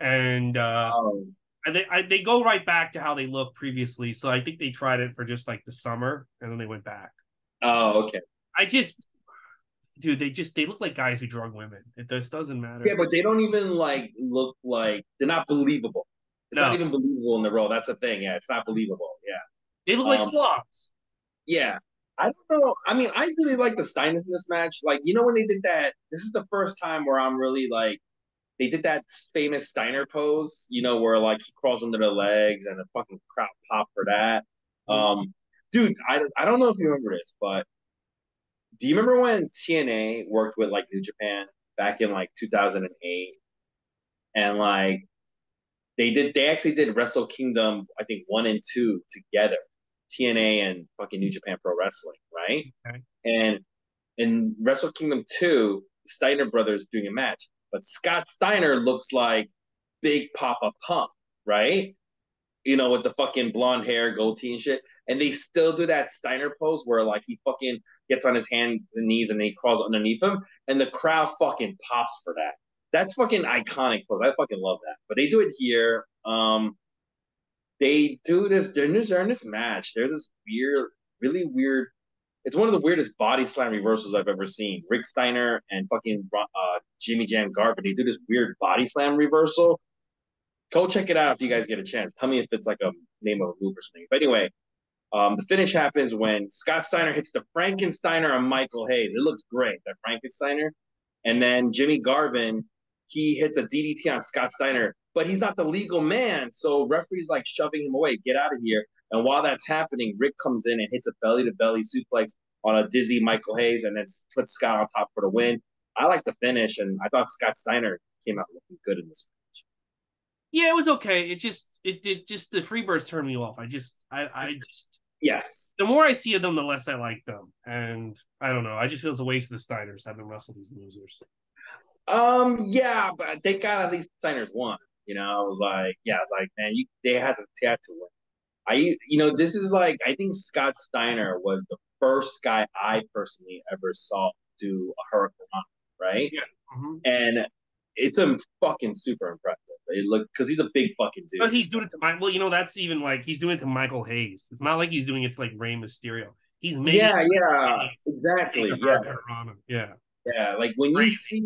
And and they go right back to how they looked previously. So I think they tried it for just like the summer and then they went back. Oh, okay. They look like guys who drug women. It just doesn't matter. Yeah, but they don't even like look like they're not believable. They're not even believable in the role. That's the thing. Yeah, it's not believable. Yeah. They look like slobs. Yeah. I don't know. I mean, I really like the Steiners in this match. Like, you know, when they did that, this is the first time where I'm really like, they did that famous Steiner pose, you know, where like he crawls under the legs and the fucking crowd pop for that. Dude, I don't know if you remember this, but do you remember when TNA worked with like New Japan back in like 2008? And like they actually did Wrestle Kingdom, I think 1 and 2 together, TNA and fucking New Japan Pro Wrestling, right? Okay. And in Wrestle Kingdom 2, the Steiner brothers doing a match. But Scott Steiner looks like Big Papa Pump, right? You know, with the fucking blonde hair, goatee and shit. And they still do that Steiner pose where, like, he fucking gets on his hands and knees and he crawls underneath him. And the crowd fucking pops for that. That's fucking iconic pose. I fucking love that. But they do it here. They do this. They're in this match. There's this weird, really weird. It's one of the weirdest body slam reversals I've ever seen. Rick Steiner and fucking Jimmy Jam Garvin, they do this weird body slam reversal. Go check it out if you guys get a chance. Tell me if it's like a name of a move or something. But anyway, the finish happens when Scott Steiner hits the Frankensteiner on Michael Hayes. It looks great, that Frankensteiner. And then Jimmy Garvin, he hits a DDT on Scott Steiner, but he's not the legal man. So referee's like shoving him away, get out of here. And while that's happening, Rick comes in and hits a belly-to-belly suplex on a dizzy Michael Hayes and then puts Scott on top for the win. I like the finish, and I thought Scott Steiner came out looking good in this match. Yeah, it was okay. It just the Freebirds turned me off. Yes. The more I see of them, the less I like them. And I don't know. I just feel it's a waste of the Steiners having wrestled these losers. Yeah, but they got at least Steiners won. You know, I was like, yeah, like, man, they had to win. This is like, I think Scott Steiner was the first guy I personally ever saw do a hurricanrana, right? Yeah. Mm-hmm. And it's a fucking super impressive. It looked, because he's a big fucking dude. But he's doing it to Michael. Well, you know, that's even like he's doing it to Michael Hayes. It's not like he's doing it to like Rey Mysterio. He's making exactly. Yeah. Like when you see,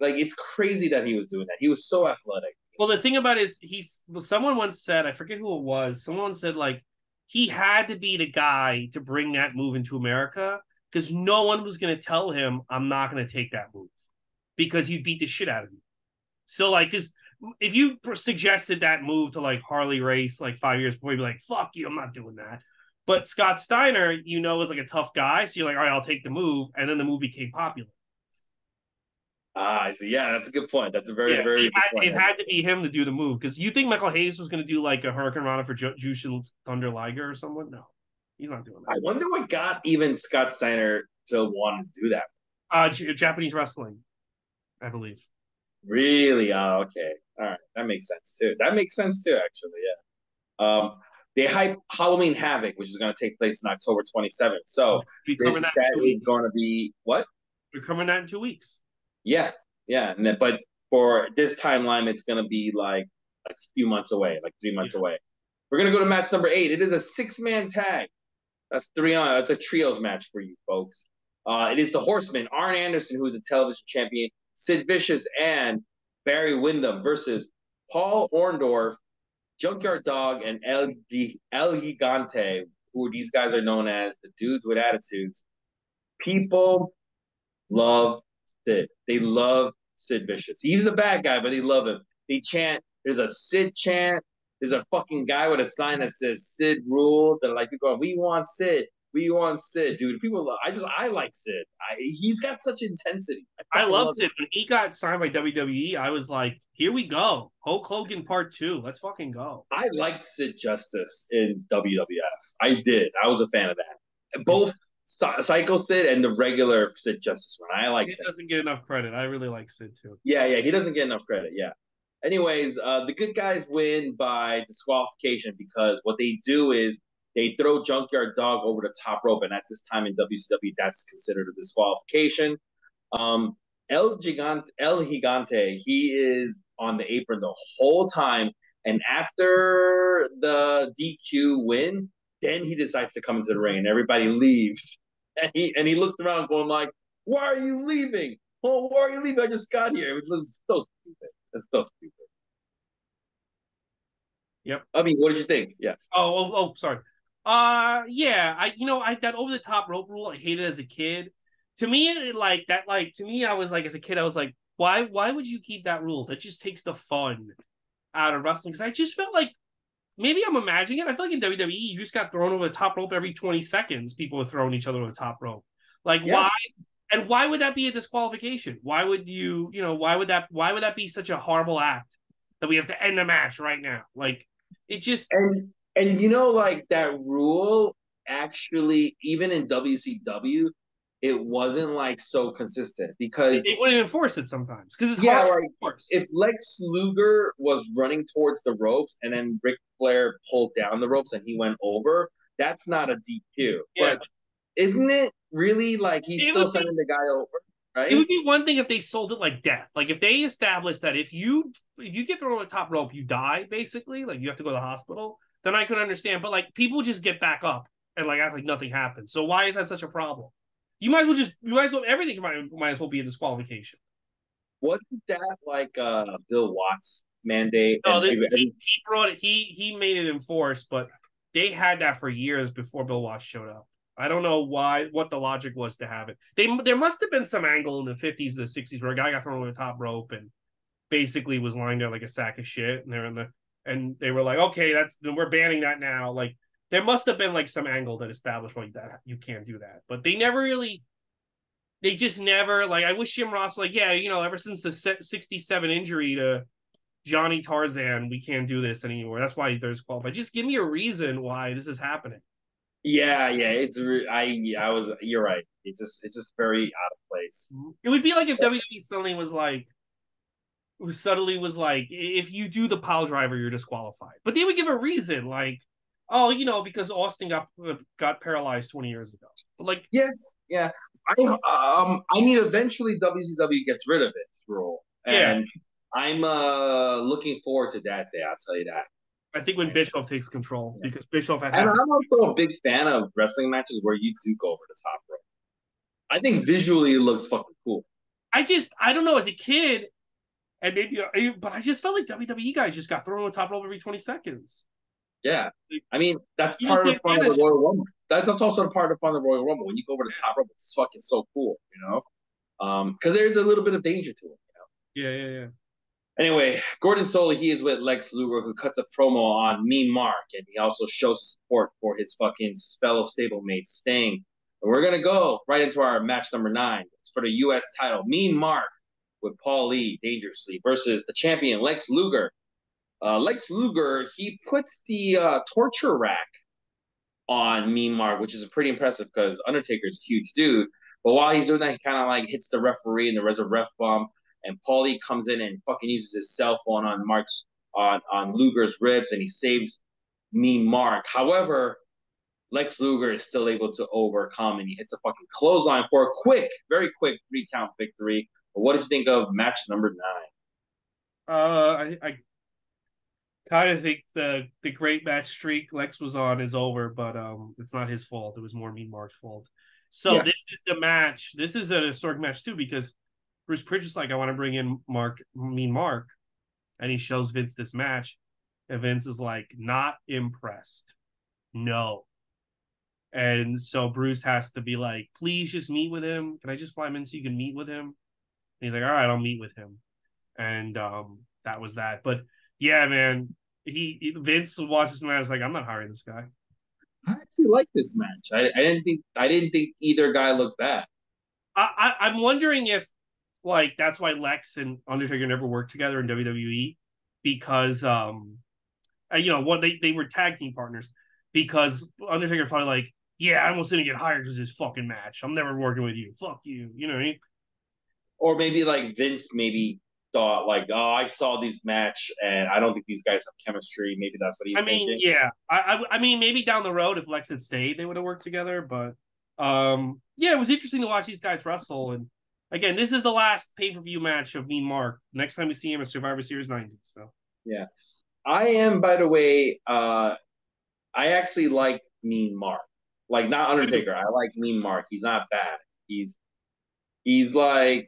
like, it's crazy that he was doing that. He was so athletic. Well, the thing about it is someone once said, I forget who it was, someone said like he had to be the guy to bring that move into America because no one was going to tell him, I'm not going to take that move because he'd beat the shit out of you. So like, because if you suggested that move to like Harley Race like 5 years before, you'd be like, fuck you, I'm not doing that. But Scott Steiner, you know, is like a tough guy. So you're like, all right, I'll take the move. And then the move became popular. I see. Yeah, that's a good point. That's a very good point. It had to be him to do the move. Because you think Michael Hayes was going to do like a hurricanrana for Jushin Thunder Liger or someone? No, he's not doing that. I wonder what got even Scott Steiner to want to do that. Japanese wrestling, I believe. Really? Oh, okay. All right. That makes sense too. Actually, yeah. They hype Halloween Havoc, which is going to take place on October 27th. So that is going to be what? We're covering that in 2 weeks. Yeah, and then, but for this timeline, it's gonna be like a few months away, like 3 months away. We're gonna go to match number 8. It is a 6-man tag. That's That's a trios match for you folks. It is the Horsemen, Arn Anderson, who is a television champion, Sid Vicious, and Barry Windham versus Paul Orndorff, Junkyard Dog, and El Gigante, who these guys are known as the dudes with attitudes. People love Sid. They love Sid Vicious. He's a bad guy, but they love him. They chant. There's a Sid chant. There's a fucking guy with a sign that says Sid rules. They're like, people are going, we want Sid. We want Sid, dude. People love, I like Sid. He's got such intensity. I love Sid. Him. When he got signed by WWE, I was like, here we go. Hulk Hogan Part 2. Let's fucking go. I liked Sid Justice in WWF. I did. I was a fan of that. Both Psycho Sid and the regular Sid Justice one. I like it. He doesn't get enough credit. I really like Sid too. Yeah. He doesn't get enough credit. Yeah. Anyways, the good guys win by disqualification because what they do is they throw Junkyard Dog over the top rope. And at this time in WCW, that's considered a disqualification. El Gigante, he is on the apron the whole time. And after the DQ win, then he decides to come into the ring. Everybody leaves. And he looks around going like, why are you leaving? Oh, why are you leaving? I just got here. It looks so stupid. That's so stupid. Yep. I mean, what did you think? Yes. Oh, sorry. That over-the-top rope rule, I hated as a kid. To me, I was like, as a kid, why would you keep that rule? That just takes the fun out of wrestling. Because I just felt like, maybe I'm imagining it. I feel like in WWE, you just got thrown over the top rope every 20 seconds. People were throwing each other over the top rope. Like, yeah. Why? And why would that be a disqualification? Why would you, why would that be such a horrible act that we have to end the match right now? Like, it just... And that rule actually, even in WCW, it wasn't, so consistent because... They wouldn't enforce it sometimes because it's hard to enforce. If Lex Luger was running towards the ropes and then Ric Flair pulled down the ropes and he went over, that's not a DQ. Yeah. But isn't it really, he's still sending the guy over, right? It would be one thing if they sold it like death. Like, if they established that if you get thrown on the top rope, you die, basically. Like, you have to go to the hospital. Then I could understand. But, people just get back up and, act like nothing happened. So why is that such a problem? Everything might as well be a disqualification. Wasn't that Bill Watts' mandate? No, he brought it. He made it enforced, but they had that for years before Bill Watts showed up. I don't know why, what the logic was to have it. There must have been some angle in the 50s and the 60s where a guy got thrown over the top rope and basically was lying there like a sack of shit. And they were like, okay, we're banning that now. Like, there must have been like some angle that established like that you can't do that. But they never really, they just never, like, I wish Jim Ross was like, yeah, you know, ever since the 67 injury to Johnny Tarzan, we can't do this anymore. That's why there's qualified. Just give me a reason why this is happening. Yeah, you're right. It's just very out of place. It would be like if WWE suddenly was like, if you do the pile driver, you're disqualified. But they would give a reason, like, oh, you know, because Austin got paralyzed 20 years ago. Like, yeah. I mean, eventually WCW gets rid of its rule, and I'm looking forward to that day. I'll tell you that. I think when Bischoff takes control, because Bischoff had. And I'm also a big fan of wrestling matches where you do go over the top rope. I think visually it looks fucking cool. I don't know, as a kid, and maybe, but I just felt like WWE guys just got thrown on top rope every 20 seconds. Yeah, I mean that's part of the fun of the Royal Rumble. That's also part of the fun of the Royal Rumble. When you go over the top rope, it's fucking so cool, you know, because there's a little bit of danger to it. You know? Yeah. Anyway, Gordon Solie, he is with Lex Luger, who cuts a promo on Mean Mark, and he also shows support for his fucking fellow stablemate, Sting. And we're going to go right into our match number 9. It's for the U.S. title, Mean Mark, with Paul Lee, Dangerously, versus the champion, Lex Luger. Lex Luger, he puts the torture rack on Mean Mark, which is pretty impressive because Undertaker's a huge dude. But while he's doing that, he kind of like hits the referee and there's a ref bump. And Paulie comes in and fucking uses his cell phone on Luger's ribs, and he saves Mean Mark. However, Lex Luger is still able to overcome, and he hits a fucking clothesline for a very quick 3-count victory. But what did you think of match number 9? I kind of think the great match streak Lex was on is over, but it's not his fault. It was more Mean Mark's fault. So This is the match. This is an historic match too, because Bruce Pritchard's like, I want to bring in Mean Mark, and he shows Vince this match, and Vince is like, not impressed. No. And so Bruce has to be like, please just meet with him. Can I just fly him in so you can meet with him? And he's like, all right, I'll meet with him. And that was that. But yeah, man, Vince watched this match, like, I'm not hiring this guy. I actually like this match. I didn't think either guy looked bad. I'm wondering if, like, that's why Lex and Undertaker never worked together in WWE, because you know what, they were tag team partners, because Undertaker's probably like, yeah, I almost didn't get hired because of this fucking match. I'm never working with you. Fuck you. You know what I mean? Or maybe like Vince maybe thought like, oh, I saw this match and I don't think these guys have chemistry. Maybe that's what he was thinking. Yeah. I mean, maybe down the road if Lex had stayed, they would have worked together. But yeah, it was interesting to watch these guys wrestle. And again, this is the last pay-per-view match of Mean Mark. Next time we see him is Survivor Series 90. So yeah. I am, by the way, I actually like Mean Mark. Like, not Undertaker. I like Mean Mark. He's not bad. He's like,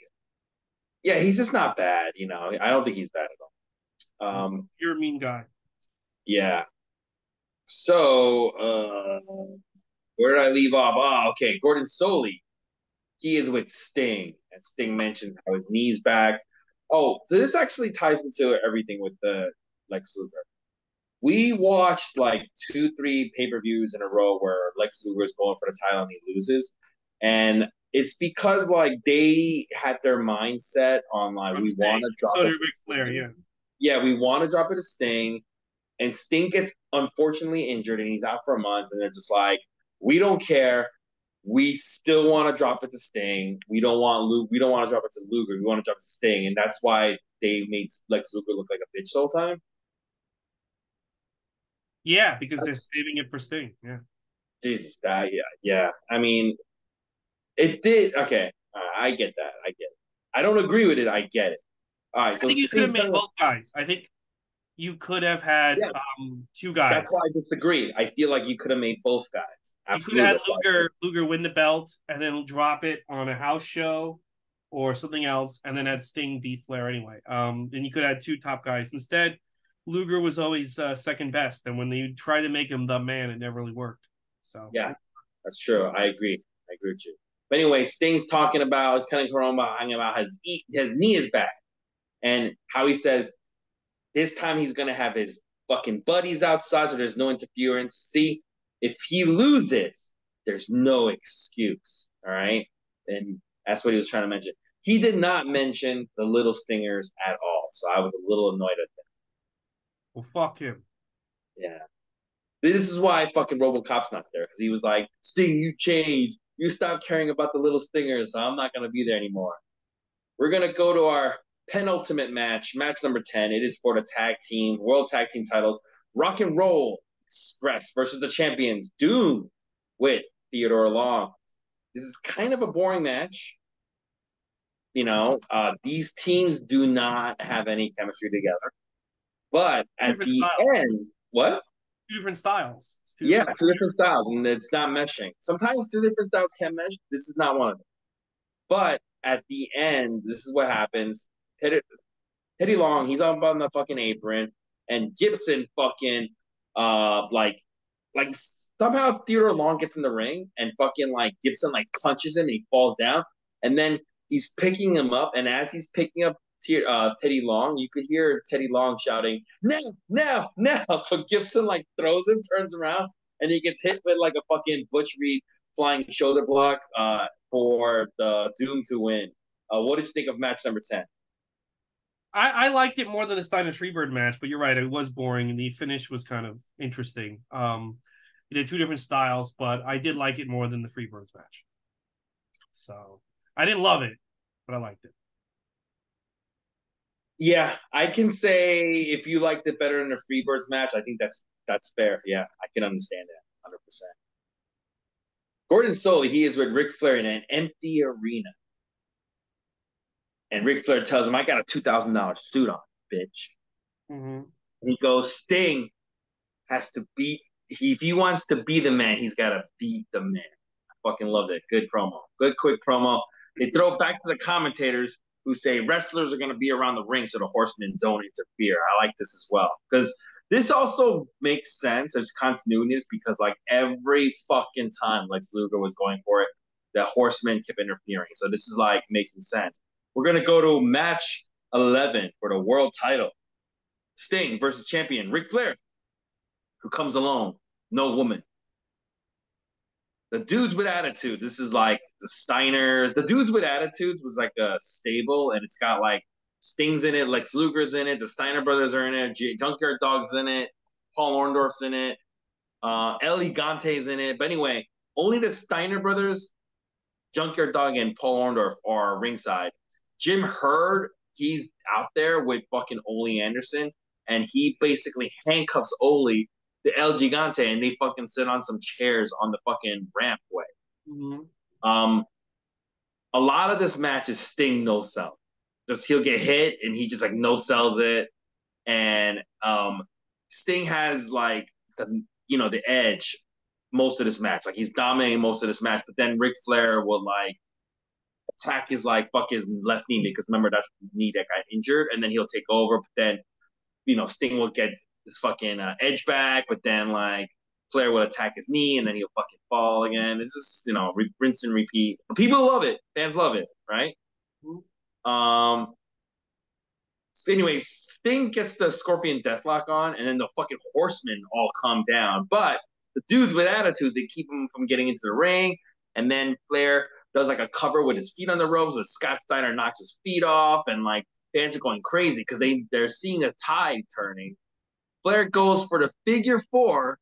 yeah, he's just not bad, you know. I don't think he's bad at all. You're a mean guy. Yeah. So where did I leave off? Oh, okay. Gordon Solie. He is with Sting, and Sting mentions how his knee's back. Oh, so this actually ties into everything with the Lex Luger. We watched like 2-3 pay-per-views in a row where Lex Luger is going for the title and he loses. And it's because like they had their mindset on like, we want to drop it to Sting. Yeah, we want to drop it to Sting. And Sting gets unfortunately injured and he's out for a month. And they're just like, we don't care. We still want to drop it to Sting. We don't want to drop it to Luger. We want to drop it to Sting, and that's why they made Lex Luger look like a bitch the whole time. Yeah, because they're saving it for Sting. Yeah. Jesus, that yeah. I mean, it did. Okay, I get that. I get it. I don't agree with it. I get it. All right. So I think you could have made both guys. I think you could have had two guys. That's why I disagreed. I feel like you could have made both guys. Absolutely. You could have had Luger win the belt and then drop it on a house show or something else, and then had Sting beat Flair anyway. And you could have had two top guys. Instead, Luger was always second best, and when they tried to make him the man, it never really worked. So yeah, That's true. I agree with you. But anyway, Sting's talking about, it's kind of talking about his knee is back. And how he says, this time he's going to have his fucking buddies outside so there's no interference. See, if he loses, there's no excuse. All right? And that's what he was trying to mention. He did not mention the little stingers at all. So I was a little annoyed at that. Well, fuck him. Yeah. This is why fucking RoboCop's not there. Because he was like, Sting, you changed. You stopped caring about the little stingers. So I'm not going to be there anymore. We're going to go to our penultimate match, match number 10. It is for the tag team, world tag team titles, Rock and Roll Express versus the champions, Doom, with Theodore Long. This is kind of a boring match. You know, these teams do not have any chemistry together. But at the end, what? Two different styles. Yeah, two different styles, and it's not meshing. Sometimes two different styles can mesh. This is not one of them. But at the end, this is what happens. Teddy Long, he's on the fucking apron, and Gibson fucking like somehow Theodore Long gets in the ring and fucking like Gibson like punches him and he falls down, and then he's picking him up, and as he's picking up Teddy Long, you could hear Teddy Long shouting now. So Gibson like throws him, turns around, and he gets hit with like a fucking Butch Reed flying shoulder block for the Doom to win. What did you think of match number 10? I liked it more than the Steiners Freebird match, but you're right, it was boring, and the finish was kind of interesting. They had two different styles, but I did like it more than the Freebirds match. So I didn't love it, but I liked it. Yeah, I can say if you liked it better than the Freebirds match, I think that's fair. Yeah, I can understand that 100%. Gordon Solie, he is with Ric Flair in an empty arena. And Ric Flair tells him, I got a $2,000 suit on, bitch. Mm-hmm. He goes, Sting has to beat, if he wants to be the man, he's got to beat the man. I fucking love it. Good promo. Good quick promo. They throw it back to the commentators who say wrestlers are going to be around the ring so the horsemen don't interfere. I like this as well. Because this also makes sense. There's continuity because like every fucking time Lex Luger was going for it, the horsemen kept interfering. So this is like making sense. We're going to go to match 11 for the world title. Sting versus champion Ric Flair, who comes alone, no woman. The Dudes with Attitudes. This is like the Steiners. The Dudes with Attitudes was like a stable, and it's got like Sting's in it, Lex Luger's in it, the Steiner brothers are in it, Junkyard Dog's in it, Paul Orndorff's in it, El Gigante's in it. But anyway, only the Steiner brothers, Junkyard Dog, and Paul Orndorff are ringside. Jim Herd, he's out there with fucking Ole Anderson, and he basically handcuffs Ole to El Gigante, and they fucking sit on some chairs on the fucking rampway. Mm-hmm. A lot of this match is Sting no-sell. Just he'll get hit, and he just like no-sells it. And Sting has like the edge most of this match. Like he's dominating most of this match, but then Ric Flair will like attack his like fuck his left knee, because remember that's the knee that got injured, and then he'll take over. But then Sting will get this fucking edge back, but then like Flair will attack his knee, and then he'll fucking fall again. It's just rinse and repeat. People love it, fans love it, right? Mm-hmm. So anyways, Sting gets the Scorpion Deathlock on, and then the fucking Horsemen all come down, but the Dudes with Attitudes, they keep him from getting into the ring, and then Flair does like a cover with his feet on the ropes, but Scott Steiner knocks his feet off, and like fans are going crazy because they're seeing a tide turning. Flair goes for the figure four,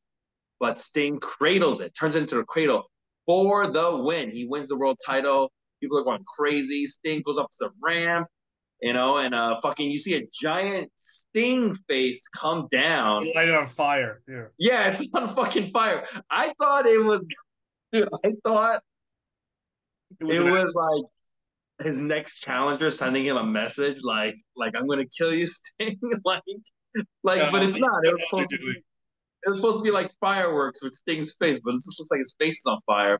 but Sting cradles it, turns into a cradle for the win. He wins the world title. People are going crazy. Sting goes up to the ramp, and fucking you see a giant Sting face come down. It's lighted on fire. Yeah, it's on fucking fire. I thought it was. Dude, I thought It was like his next challenger sending him a message, like I'm gonna kill you, Sting. But it's not. It was supposed to be like fireworks with Sting's face, but it just looks like his face is on fire.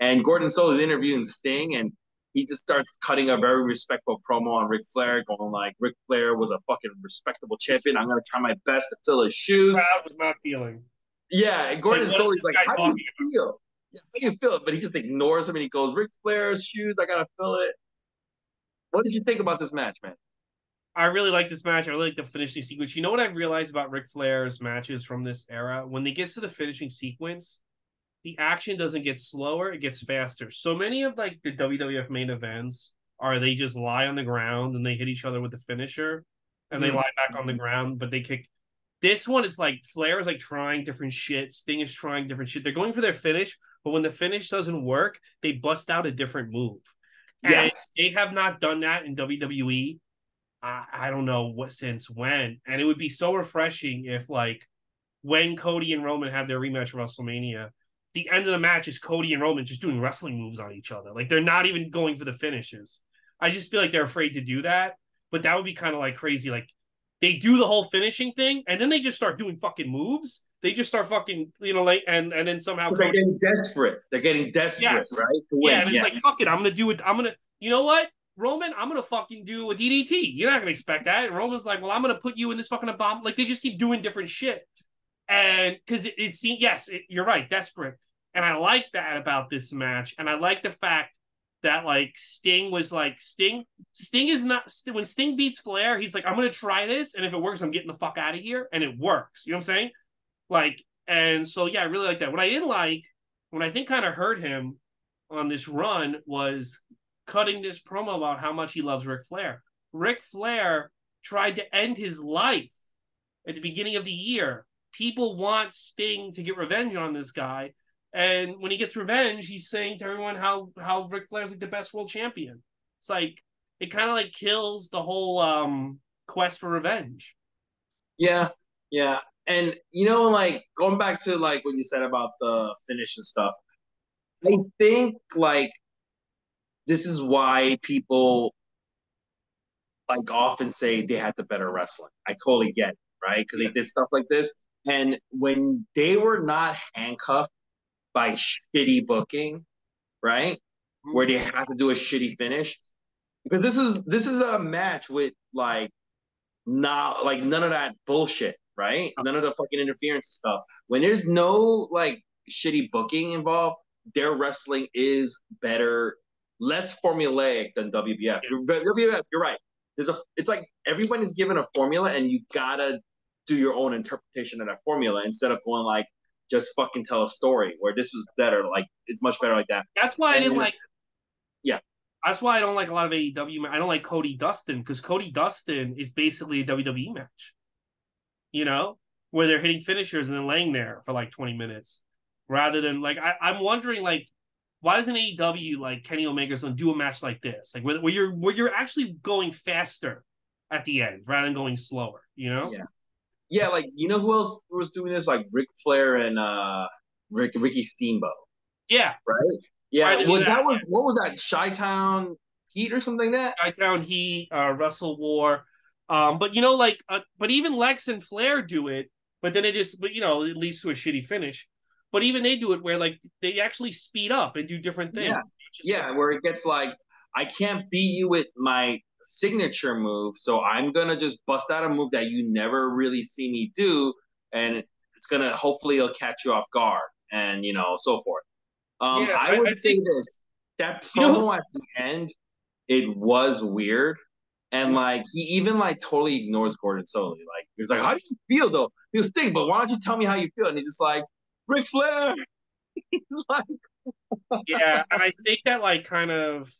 And Gordon Solie is interviewing Sting, and he just starts cutting a very respectful promo on Ric Flair, going like, Ric Flair was a fucking respectable champion. I'm gonna try my best to fill his shoes. That was not feeling. Yeah, and Gordon Solie's like, how do you feel? I can feel it, but he just ignores him and he goes, Ric Flair's shoes, I gotta feel it. What did you think about this match, man? I really like this match. I really like the finishing sequence. You know what I've realized about Ric Flair's matches from this era? When they get to the finishing sequence, the action doesn't get slower, it gets faster. So many of like the WWF main events are they just lie on the ground and they hit each other with the finisher and they lie back on the ground, but they kick. This one, it's like Flair is like trying different shit. Sting is trying different shit. They're going for their finish, but when the finish doesn't work, they bust out a different move. Yes. And they have not done that in WWE. I don't know what since when. And it would be so refreshing if like when Cody and Roman had their rematch at WrestleMania, the end of the match is Cody and Roman just doing wrestling moves on each other. Like they're not even going for the finishes. I just feel like they're afraid to do that. But that would be kind of like crazy. Like they do the whole finishing thing and then they just start doing fucking moves. They just start fucking, you know, like, and then somehow Cody... they're getting desperate. They're getting desperate, yes. Right? Yeah, and it's like, fuck it. I'm going to do it. I'm going to, you know what? Roman, I'm going to fucking do a DDT. You're not going to expect that. And Roman's like, well, I'm going to put you in this fucking bomb. Like, they just keep doing different shit. And because it seems, yes, you're right, desperate. And I like that about this match. And I like the fact that, like, Sting was like, Sting is not, when Sting beats Flair, he's like, I'm going to try this. And if it works, I'm getting the fuck out of here. And it works. You know what I'm saying? Like, and so, yeah, I really like that. What I didn't like, what I think kind of hurt him on this run was cutting this promo about how much he loves Ric Flair. Ric Flair tried to end his life at the beginning of the year. People want Sting to get revenge on this guy. And when he gets revenge, he's saying to everyone how Ric Flair's like the best world champion. It's like, it kind of like kills the whole quest for revenge. Yeah, yeah. And, you know, like, going back to, like, what you said about the finish and stuff, I think, like, this is why people, like, often say they had the better wrestling. I totally get it, right? Because they did stuff like this. And when they were not handcuffed by shitty booking, right, where they have to do a shitty finish, because this is a match with, like, not, like, none of that bullshit. Right? None of the fucking interference stuff. When there's no, like, shitty booking involved, their wrestling is better, less formulaic than WBF. WBF, you're right. It's like everyone is given a formula, and you gotta do your own interpretation of that formula instead of going, like, just fucking tell a story, where this was better. Like, it's much better like that. That's why I didn't like... Yeah. That's why I don't like a lot of AEW. I don't like Cody Dustin, because Cody Dustin is basically a WWE match. You know, where they're hitting finishers and then laying there for like 20 minutes rather than like, I'm wondering, like, why doesn't AEW, like Kenny Omega, do a match like this? Like where you're actually going faster at the end rather than going slower, you know? Yeah. Yeah. Like, you know, who else was doing this? Like Ric Flair and Ricky Steamboat. Yeah. Right. Yeah. Well, what was that? Chi-Town Heat or something like that? Chi-Town Heat, Wrestle War. But, you know, like, but even Lex and Flair do it, but then you know, it leads to a shitty finish. But even they do it where, like, they actually speed up and do different things. Yeah, where it gets like, I can't beat you with my signature move, so I'm going to just bust out a move that you never really see me do, and it's going to, hopefully, it'll catch you off guard, and, you know, so forth. I would say this, that promo at the end, it was weird. And, like, he even, like, totally ignores Gordon Solie. Like, he was like, how do you feel, though? He was thinking, but why don't you tell me how you feel? And he's just like, Ric Flair. He's like... Yeah, and I think that, like, kind of...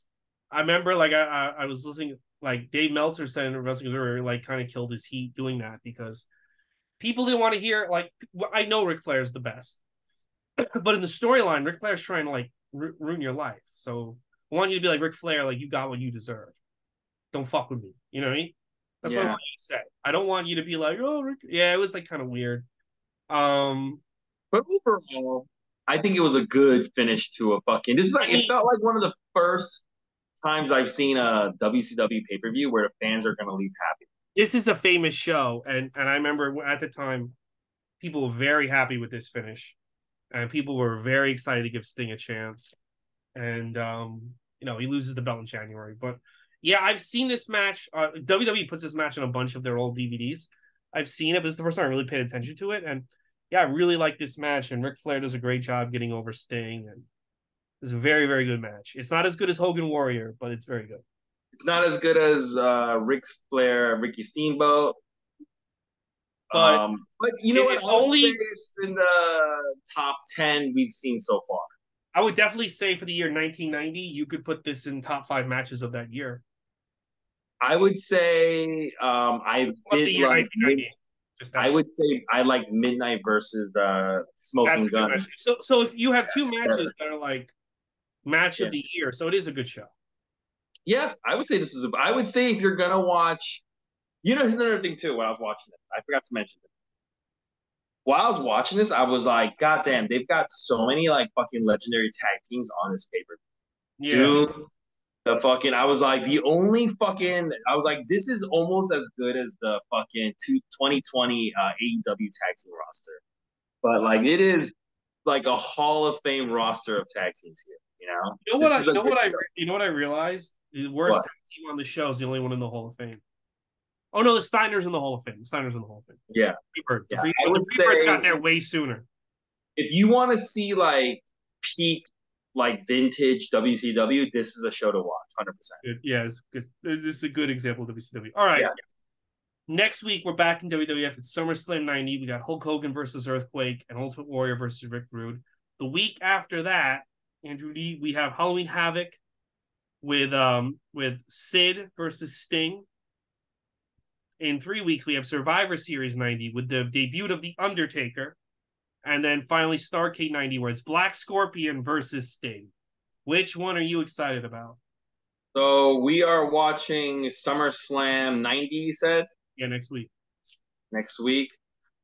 I remember, like, I was listening... Like, Dave Meltzer said in Wrestling Observer, like, kind of killed his heat doing that because people didn't want to hear... Like, I know Ric Flair's the best. But in the storyline, Ric Flair's trying to, like, ruin your life. So I want you to be like, Ric Flair, like, you got what you deserve. Don't fuck with me. You know what I mean? That's what I want you to say. I don't want you to be like, oh, Rick. Yeah, it was like kind of weird. But overall, I think it was a good finish to a fucking... This is like, it felt like one of the first times I've seen a WCW pay-per-view where the fans are going to leave happy. This is a famous show. And I remember at the time, people were very happy with this finish. And people were very excited to give Sting a chance. And, you know, he loses the belt in January. But... yeah, I've seen this match. WWE puts this match on a bunch of their old DVDs. I've seen it, but it's the first time I really paid attention to it. And yeah, I really like this match, and Ric Flair does a great job getting over Sting, and it's a very, very good match. It's not as good as Hogan Warrior, but it's very good. It's not as good as Ric Flair, Ricky Steamboat. But you know what? Only it's in the top 10 we've seen so far. I would definitely say for the year 1990, you could put this in top 5 matches of that year. I would say I would say I like Midnight versus the Smoking Gun. So if you have two matches that are like match of the year, so it is a good show. Yeah, I would say this is. I would say if you're gonna watch, you know, another thing too. When I was watching this, I forgot to mention this. While I was watching this, I was like, "God damn, they've got so many like fucking legendary tag teams on this paper." Yeah. Dude, the fucking I was like the only fucking I was like this is almost as good as the fucking 2020 AEW tag team roster, but like it is like a Hall of Fame roster of tag teams here. You know what I realized. The worst team on the show is the only one in the Hall of Fame. Oh, no, the Steiners in the Hall of Fame. Yeah. Freebirds. The Freebirds got there way sooner. If you want to see, like, peak, like, vintage WCW, this is a show to watch, 100%. Yeah, it's good. This is a good example of WCW. All right. Yeah. Next week, we're back in WWF. It's SummerSlam 90. We got Hulk Hogan versus Earthquake and Ultimate Warrior versus Rick Rude. The week after that, Andrew Lee, we have Halloween Havoc with Sid versus Sting. In 3 weeks, we have Survivor Series 90 with the debut of The Undertaker. And then finally, Starrcade 90, where it's Black Scorpion versus Sting. Which one are you excited about? So we are watching SummerSlam 90, you said? Yeah, next week.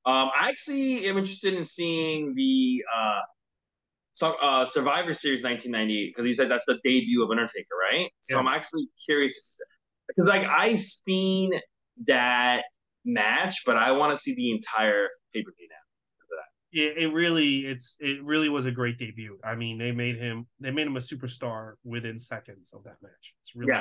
I actually am interested in seeing the Survivor Series 1990, because you said that's the debut of Undertaker, right? Yeah. So I'm actually curious, because like I've seen that match, but I want to see the entire pay-per-view now. It really was a great debut. I mean, they made him a superstar within seconds of that match. It's really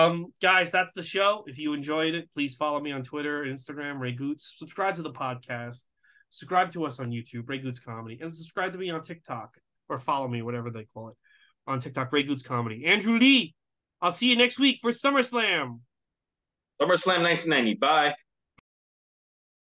cool. Guys, that's the show. If you enjoyed it, please follow me on Twitter, Instagram, Ray Goots. Subscribe to the podcast. Subscribe to us on YouTube, Ray Goots Comedy, and subscribe to me on TikTok, or follow me, whatever they call it, on TikTok, Ray Goots Comedy. Andrew Lee, I'll see you next week for SummerSlam 1990. Bye.